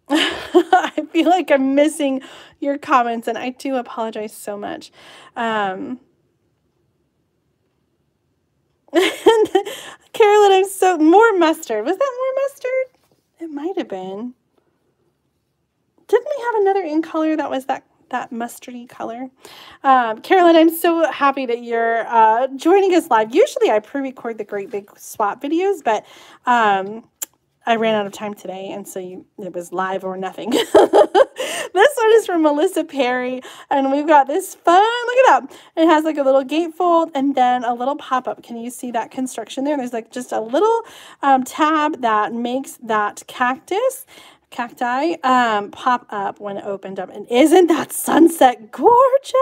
I feel like I'm missing your comments, and I do apologize so much. Carolyn, I'm so... More mustard. Was that more mustard? It might have been. Didn't we have another in color that was that mustardy color? Carolyn, I'm so happy that you're joining us live. Usually I pre-record the Great Big Swap videos, but I ran out of time today, and so it was live or nothing. This one is from Melissa Perry, and we've got this fun, look at that. It has like a little gatefold and then a little pop-up. Can you see that construction there? There's like just a little tab that makes that cacti pop up when it opened up. And isn't that sunset gorgeous?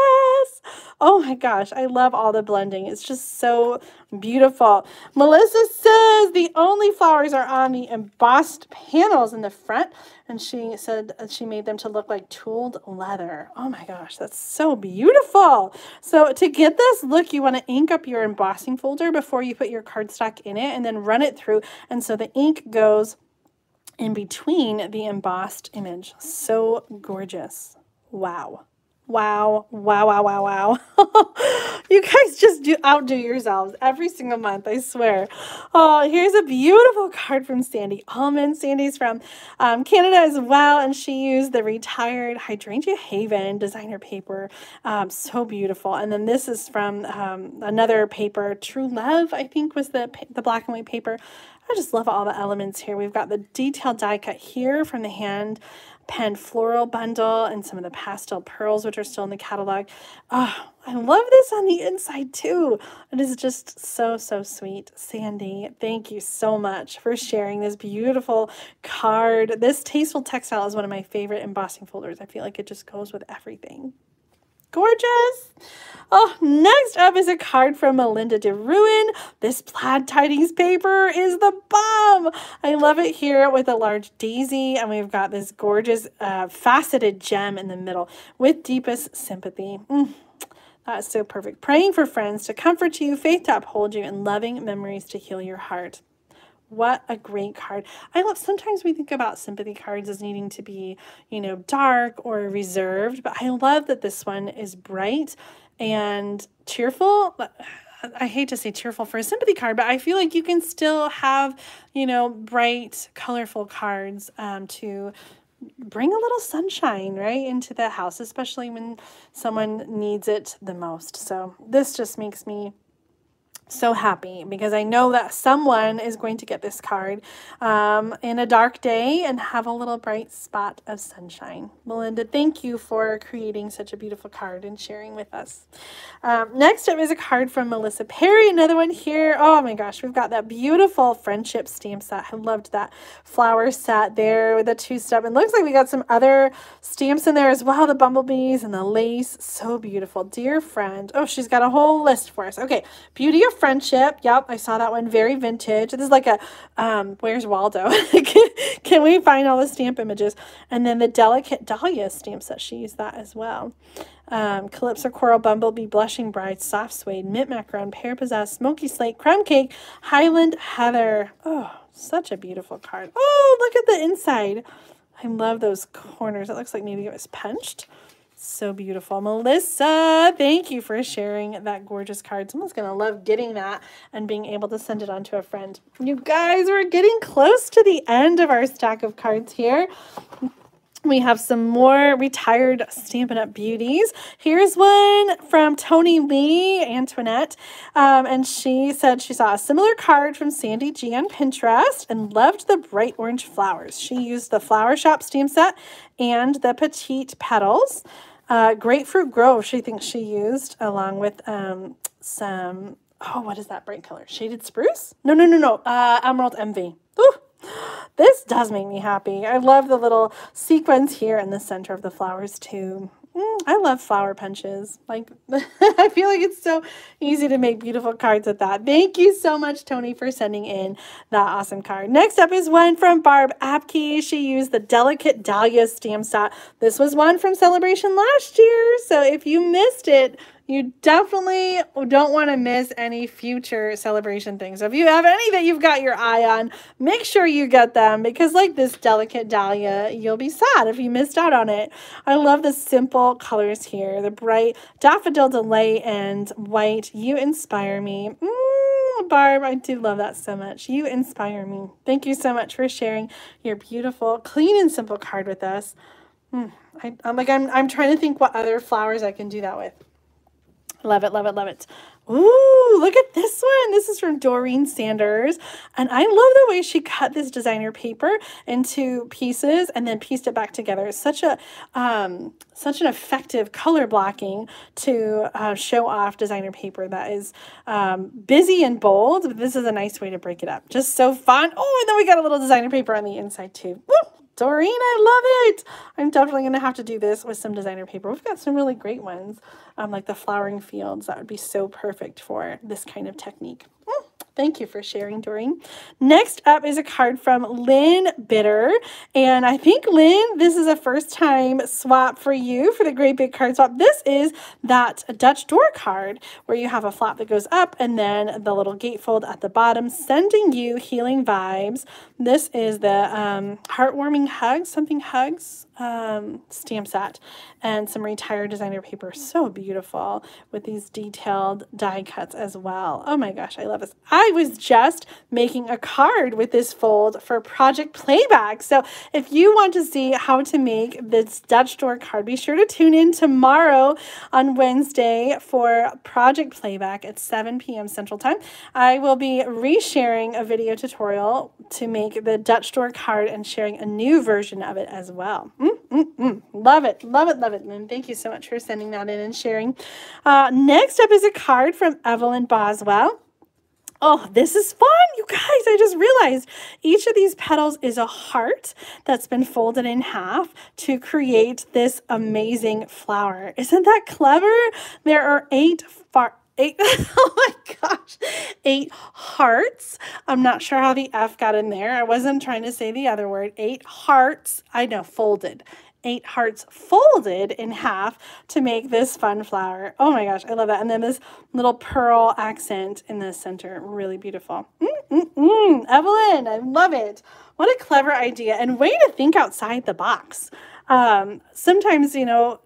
Oh my gosh, I love all the blending. It's just so beautiful. Melissa says the only flowers are on the embossed panels in the front, and she said she made them to look like tooled leather. Oh my gosh, that's so beautiful. So to get this look, you want to ink up your embossing folder before you put your cardstock in it, and then run it through, and so the ink goes in between the embossed image. So gorgeous. Wow. Wow, wow, wow, wow, wow. You guys just outdo yourselves every single month, I swear. Oh, here's a beautiful card from Sandy Allman. Sandy's from Canada as well, and she used the Retired Hydrangea Haven designer paper. So beautiful. And then this is from another paper, True Love, I think was the black and white paper. I just love all the elements here. We've got the detailed die cut here from the hand pen floral bundle and some of the pastel pearls, which are still in the catalog. Oh, I love this on the inside too. It is just so, so sweet. Sandy, thank you so much for sharing this beautiful card. This tasteful textile is one of my favorite embossing folders. I feel like it just goes with everything. Gorgeous. Oh, next up is a card from Melinda DeRuin. This plaid tidings paper is the bomb. I love it here with a large daisy, and we've got this gorgeous faceted gem in the middle with deepest sympathy. That is so perfect. Praying for friends to comfort you, faith to uphold you, and loving memories to heal your heart. What a great card. I love, sometimes we think about sympathy cards as needing to be, you know, dark or reserved, but I love that this one is bright and cheerful. I hate to say cheerful for a sympathy card, but I feel like you can still have, you know, bright, colorful cards to bring a little sunshine right into the house, especially when someone needs it the most. So this just makes me so happy because I know that someone is going to get this card in a dark day and have a little bright spot of sunshine. Melinda, thank you for creating such a beautiful card and sharing with us. Next up is a card from Melissa Perry, another one here. Oh my gosh, we've got that beautiful friendship stamp set. I loved that flower set there with a two-step. It looks like we got some other stamps in there as well, the bumblebees and the lace. So beautiful. Dear friend. Oh, she's got a whole list for us. Okay, Beauty of Friendship. Yep, I saw that one. Very vintage. This is like a Where's Waldo? Can we find all the stamp images? And then the Delicate Dahlia stamp set. She used that as well. Calypso Coral, Bumblebee, Blushing Bride, Soft Suede, Mint Macaron, Pear Possessed, Smoky Slate, Crumb Cake, Highland Heather. Oh, such a beautiful card. Oh, look at the inside. I love those corners. It looks like maybe it was punched. So beautiful. Melissa, thank you for sharing that gorgeous card. Someone's going to love getting that and being able to send it on to a friend. You guys, we're getting close to the end of our stack of cards here. We have some more retired Stampin' Up! Beauties. Here's one from Tony Lee, Antoinette, and she said she saw a similar card from Sandy G on Pinterest and loved the bright orange flowers. She used the Flower Shop stamp set and the Petite Petals. Grapefruit Grove, she thinks she used, along with some, oh, what is that bright color? Shaded Spruce? No, Emerald Envy. Ooh. This does make me happy. I love the little sequins here in the center of the flowers too. I love flower punches. Like, I feel like it's so easy to make beautiful cards with that. Thank you so much, Tony, for sending in that awesome card. Next up is one from Barb Apke. She used the Delicate Dahlia stamp set. This was one from Celebration last year, so if you missed it, you definitely don't want to miss any future Celebration things. So if you have any that you've got your eye on, make sure you get them, because like this Delicate Dahlia, you'll be sad if you missed out on it. I love the simple colors here, the bright Daffodil Delight and white You Inspire Me. Oh, Barb, I do love that so much. You inspire me. Thank you so much for sharing your beautiful, clean and simple card with us. I'm trying to think what other flowers I can do that with. Love it, love it, love it. Ooh, look at this one. This is from Doreen Sanders. And I love the way she cut this designer paper into pieces and then pieced it back together. It's such a, such an effective color blocking to show off designer paper that is busy and bold. But this is a nice way to break it up. Just so fun. Oh, and then we got a little designer paper on the inside too. Woo! Doreen, I love it. I'm definitely going to have to do this with some designer paper. We've got some really great ones, like the flowering fields. That would be so perfect for this kind of technique. Thank you for sharing, Doreen. Next up is a card from Lynn Bitter. And I think, Lynn, this is a first-time swap for you for the Great Big Card Swap. This is that Dutch door card where you have a flap that goes up and then the little gatefold at the bottom, sending you healing vibes. This is the heartwarming hugs, something hugs stamp set, and some retired designer paper. So beautiful with these detailed die cuts as well. Oh my gosh, I love this. I was just making a card with this fold for Project Playback. So if you want to see how to make this Dutch door card, be sure to tune in tomorrow on Wednesday for Project Playback at 7 p.m. Central Time. I will be resharing a video tutorial to make the Dutch door card and sharing a new version of it as well. Love it, love it, love it, Lynn. Thank you so much for sending that in and sharing. Next up is a card from Evelyn Boswell. Oh, this is fun, you guys. I just realized each of these petals is a heart that's been folded in half to create this amazing flower. Isn't that clever? There are eight, oh my gosh, 8 hearts. I'm not sure how the F got in there. I wasn't trying to say the other word. 8 hearts. I know, folded. 8 hearts folded in half to make this fun flower. Oh my gosh, I love that. And then this little pearl accent in the center. Really beautiful. Evelyn, I love it. What a clever idea and way to think outside the box. Sometimes, you know,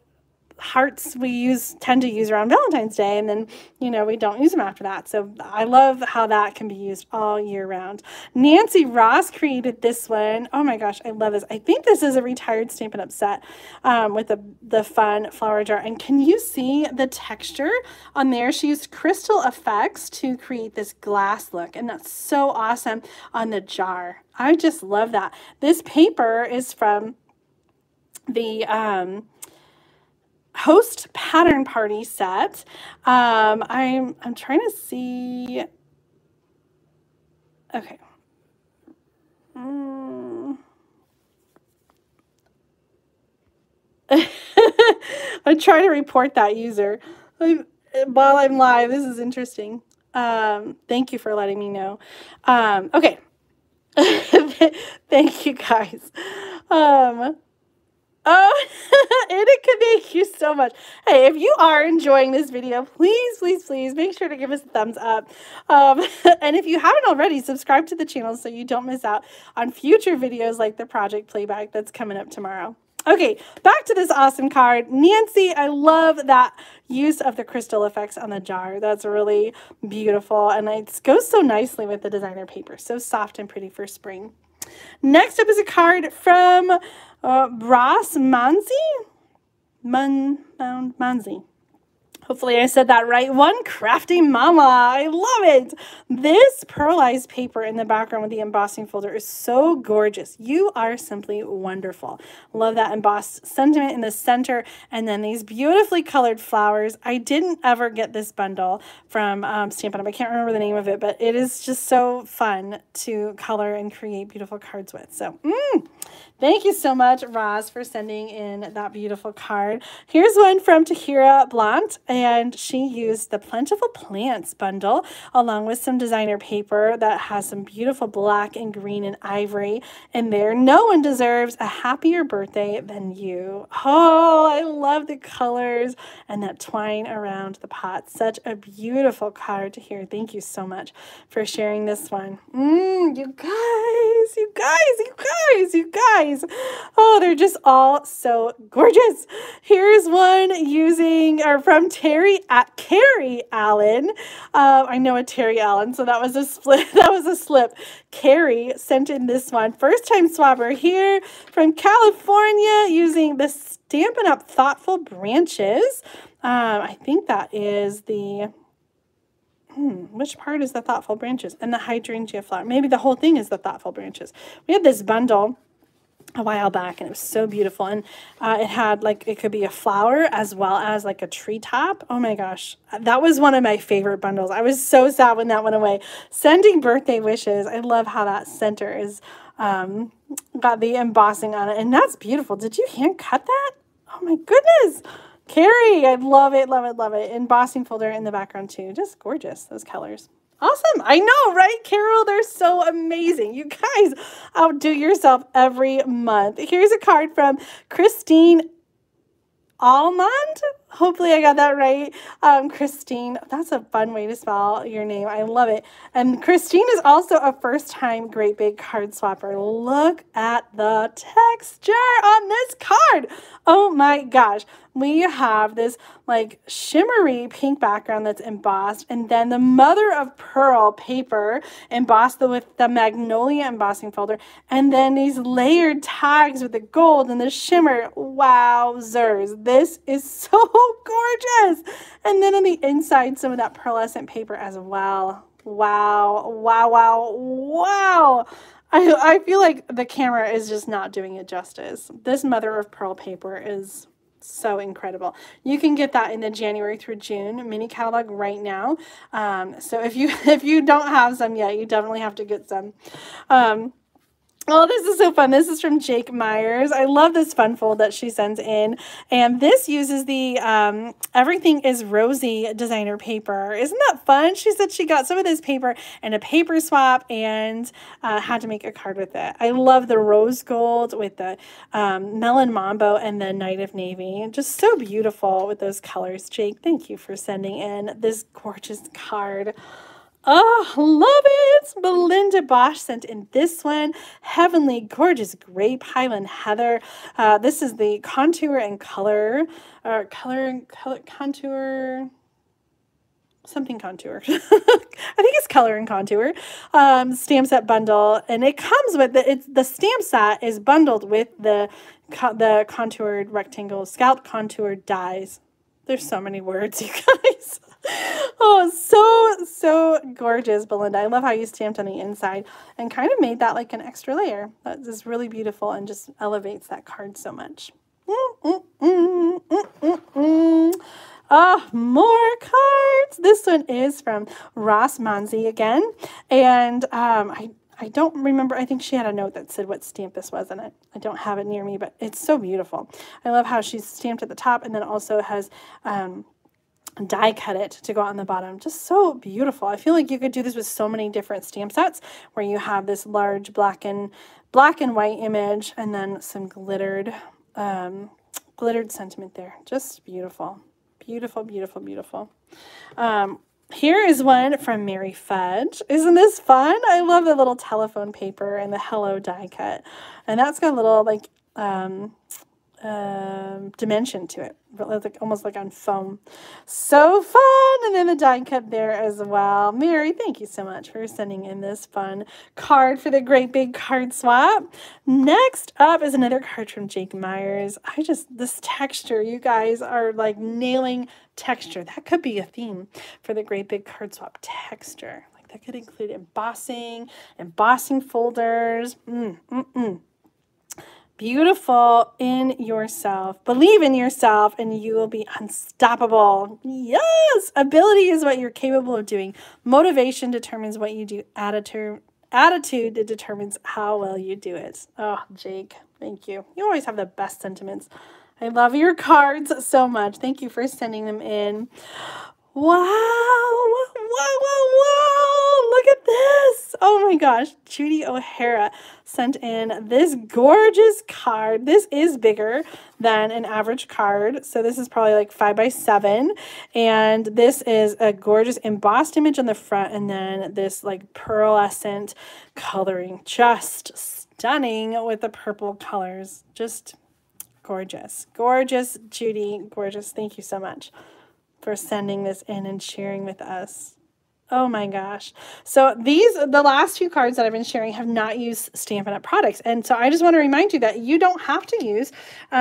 hearts we tend to use around Valentine's Day, and then, you know, we don't use them after that. So I love how that can be used all year round. Nancy Ross created this one. Oh my gosh, I love this. I think this is a retired Stampin' Up set with the fun flower jar. And can you see the texture on there? She used crystal effects to create this glass look, and that's so awesome on the jar. I just love that. This paper is from the Host Pattern Party set. I'm trying to see. Okay. I try to report that user while I'm live. This is interesting. Thank you for letting me know. Okay. Thank you guys. Oh, and it could make you so much. Hey, if you are enjoying this video, please, please, please make sure to give us a thumbs up. And if you haven't already, subscribe to the channel so you don't miss out on future videos like the Project Playback that's coming up tomorrow. Okay, back to this awesome card. Nancy, I love that use of the crystal effects on the jar. That's really beautiful. And it goes so nicely with the designer paper. So soft and pretty for spring. Next up is a card from Roz Manzi? Manzi. Hopefully I said that right. One Crafty Mama. I love it. This pearlized paper in the background with the embossing folder is so gorgeous. You are simply wonderful. Love that embossed sentiment in the center. And then these beautifully colored flowers. I didn't ever get this bundle from Stampin' Up. I can't remember the name of it, but it is just so fun to color and create beautiful cards with. So, thank you so much, Roz, for sending in that beautiful card. Here's one from Tahira Blunt. And she used the Plentiful Plants bundle along with some designer paper that has some beautiful black and green and ivory in there. No one deserves a happier birthday than you. Oh, I love the colors and that twine around the pot. Such a beautiful card to hear. Thank you so much for sharing this one. You guys, you guys, you guys, you guys. Oh, they're just all so gorgeous. Here's one using, or from Carrie Allen. I know a Terry Allen, so that was a split. That was a slip. Carrie sent in this one. First time swabber here from California using the Stampin' Up! Thoughtful Branches. I think that is the... which part is the Thoughtful Branches? And the Hydrangea Flower. Maybe the whole thing is the Thoughtful Branches. We had this bundle a while back, and it was so beautiful. And it had, like, it could be a flower as well as, like, a treetop. Oh, my gosh. That was one of my favorite bundles. I was so sad when that went away. Sending birthday wishes. I love how that center is got the embossing on it. And that's beautiful. Did you hand cut that? Oh, my goodness. Carrie, I love it, love it, love it. Embossing folder in the background, too. Just gorgeous, those colors. Awesome. I know, right, Carol? They're so amazing. You guys outdo yourself every month. Here's a card from Christine Almond. Hopefully I got that right. Christine, that's a fun way to spell your name. I love it. And Christine is also a first-time great big card swapper. Look at the texture on this card. Oh my gosh. We have this like shimmery pink background that's embossed, and then the mother of pearl paper embossed with the magnolia embossing folder, and then these layered tags with the gold and the shimmer. Wowzers. This is so gorgeous. And then on the inside, some of that pearlescent paper as well. Wow, wow, wow, wow. I feel like the camera is just not doing it justice. This mother of pearl paper is so incredible. You can get that in the January through June mini catalog right now. So if you don't have some yet, you definitely have to get some. Oh, this is so fun. This is from Jake Myers. I love this fun fold that she sends in. And this uses the Everything is Rosy designer paper. Isn't that fun? She said she got some of this paper and a paper swap and had to make a card with it. I love the rose gold with the melon mambo and the Knight of Navy. Just so beautiful with those colors, Jake. Thank you for sending in this gorgeous card. Oh, love it. Belinda Bosch sent in this one. Heavenly Gorgeous Grape Highland Heather. This is the contour and color, or color contour, something contour. I think it's color and contour. Stamp set bundle. And it comes with, the stamp set is bundled with the contoured rectangle, scalp contoured dies. There's so many words, you guys. Oh, so gorgeous, Belinda. I love how you stamped on the inside and kind of made that like an extra layer. That is really beautiful and just elevates that card so much. Oh, more cards. This one is from Roz Manzi again. And I don't remember. I think she had a note that said what stamp this was in it. I don't have it near me, but it's so beautiful. I love how she's stamped at the top and then also has die cut it to go on the bottom. Just so beautiful. I feel like you could do this with so many different stamp sets where you have this large black and white image and then some glittered sentiment there. Just beautiful. Beautiful, beautiful, beautiful. Here is one from Mary Fudge. Isn't this fun? I love the little telephone paper and the hello die cut. And that's got a little like dimension to it. Like, almost like on foam. So fun! And then the die cut there as well. Mary, thank you so much for sending in this fun card for the great big card swap. Next up is another card from Jake Myers. This texture, you guys are like nailing texture. That could be a theme for the great big card swap, texture. Like that could include embossing folders. Beautiful in yourself. Believe in yourself and you will be unstoppable. Yes! Ability is what you're capable of doing. Motivation determines what you do. Attitude determines how well you do it. Oh, Jake, thank you. You always have the best sentiments. I love your cards so much. Thank you for sending them in. Wow! Wow, wow, wow! Look at this! Oh my gosh, Judy O'Hara sent in this gorgeous card. This is bigger than an average card, so this is probably like 5 by 7, and this is a gorgeous embossed image on the front, and then this like pearlescent coloring, just stunning with the purple colors. Just gorgeous, gorgeous, Judy, gorgeous. Thank you so much for sending this in and sharing with us. Oh my gosh. So the last few cards that I've been sharing have not used Stampin' Up! Products. And so I just want to remind you that you don't have to use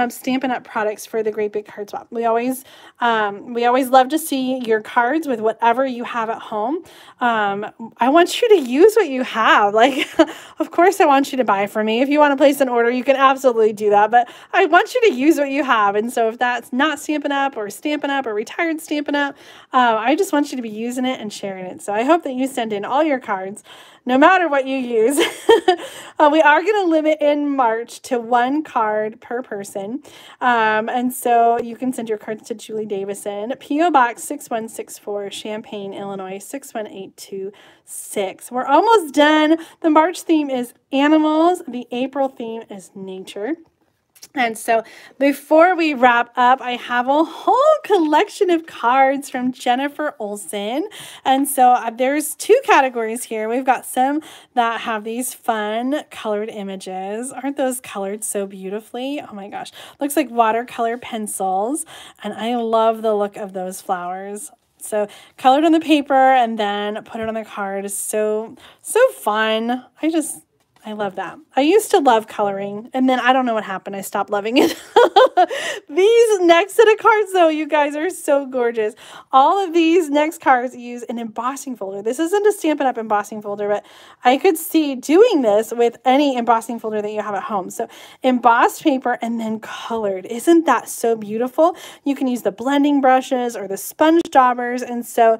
Stampin' Up! Products for the Great Big Card Swap. We always love to see your cards with whatever you have at home. I want you to use what you have. Like, of course I want you to buy from me. If you want to place an order, you can absolutely do that. But I want you to use what you have. And so if that's not Stampin' Up! Or Stampin' Up! Or retired Stampin' Up!, I just want you to be using it and sharing it. So I hope that you send in all your cards, no matter what you use. We are going to limit in March to one card per person. And so you can send your cards to Julie Davison, P.O. Box 6164, Champaign, Illinois, 61826. We're almost done. The March theme is animals. The April theme is nature. And so before we wrap up, I have a whole collection of cards from Jennifer Olson. And so there's two categories here. We've got some that have these fun colored images. Aren't those colored so beautifully? Oh my gosh. Looks like watercolor pencils. And I love the look of those flowers. So colored on the paper and then put it on the card is so fun. I love that. I used to love coloring, and then I don't know what happened. I stopped loving it. These next set of cards, though, you guys are so gorgeous. All of these next cards use an embossing folder. This isn't a Stampin' Up! Embossing folder, but I could see doing this with any embossing folder that you have at home. So embossed paper and then colored. Isn't that so beautiful? You can use the blending brushes or the sponge daubers, and so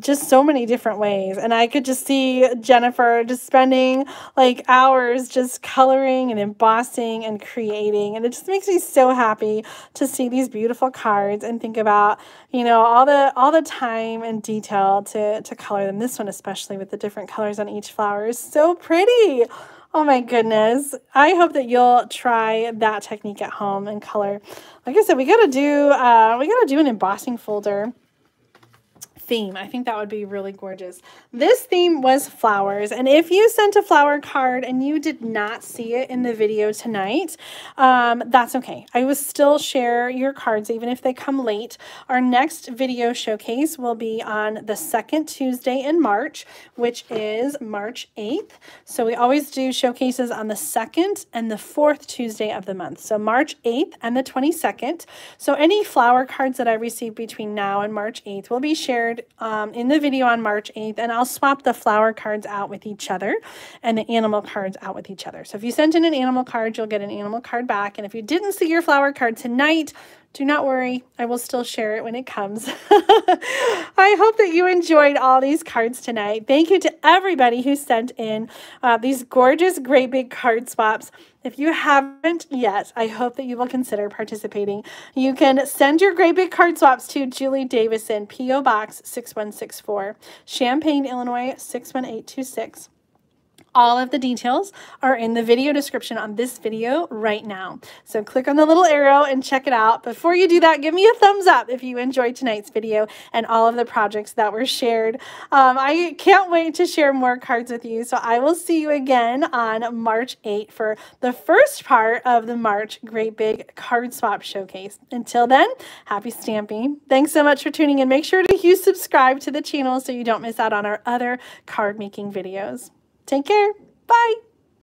just so many different ways. And I could just see Jennifer just spending like hours just coloring and embossing and creating, and it just makes me so happy to see these beautiful cards and think about, you know, all the time and detail to color them. This one especially with the different colors on each flower is so pretty. Oh my goodness. I hope that you'll try that technique at home and color. Like I said, we gotta do an embossing folder theme. I think that would be really gorgeous. This theme was flowers, and if you sent a flower card and you did not see it in the video tonight, that's okay. I will still share your cards even if they come late. Our next video showcase will be on the second Tuesday in March, which is March 8th. So we always do showcases on the 2nd and the 4th Tuesday of the month. So March 8th and the 22nd. So any flower cards that I receive between now and March 8th will be shared in the video on March 8th, and I'll swap the flower cards out with each other and the animal cards out with each other. So if you sent in an animal card, you'll get an animal card back. And if you didn't see your flower card tonight, do not worry. I will still share it when it comes. I hope that you enjoyed all these cards tonight. Thank you to everybody who sent in these gorgeous Great Big Card Swaps. If you haven't yet, I hope that you will consider participating. You can send your Great Big Card Swaps to Julie Davison, P.O. Box 6164, Champaign, Illinois, 61826. All of the details are in the video description on this video right now. So click on the little arrow and check it out. Before you do that, give me a thumbs up if you enjoyed tonight's video and all of the projects that were shared. I can't wait to share more cards with you. So I will see you again on March 8th for the first part of the March Great Big Card Swap Showcase. Until then, happy stamping. Thanks so much for tuning in. Make sure to subscribe to the channel so you don't miss out on our other card making videos. Take care. Bye.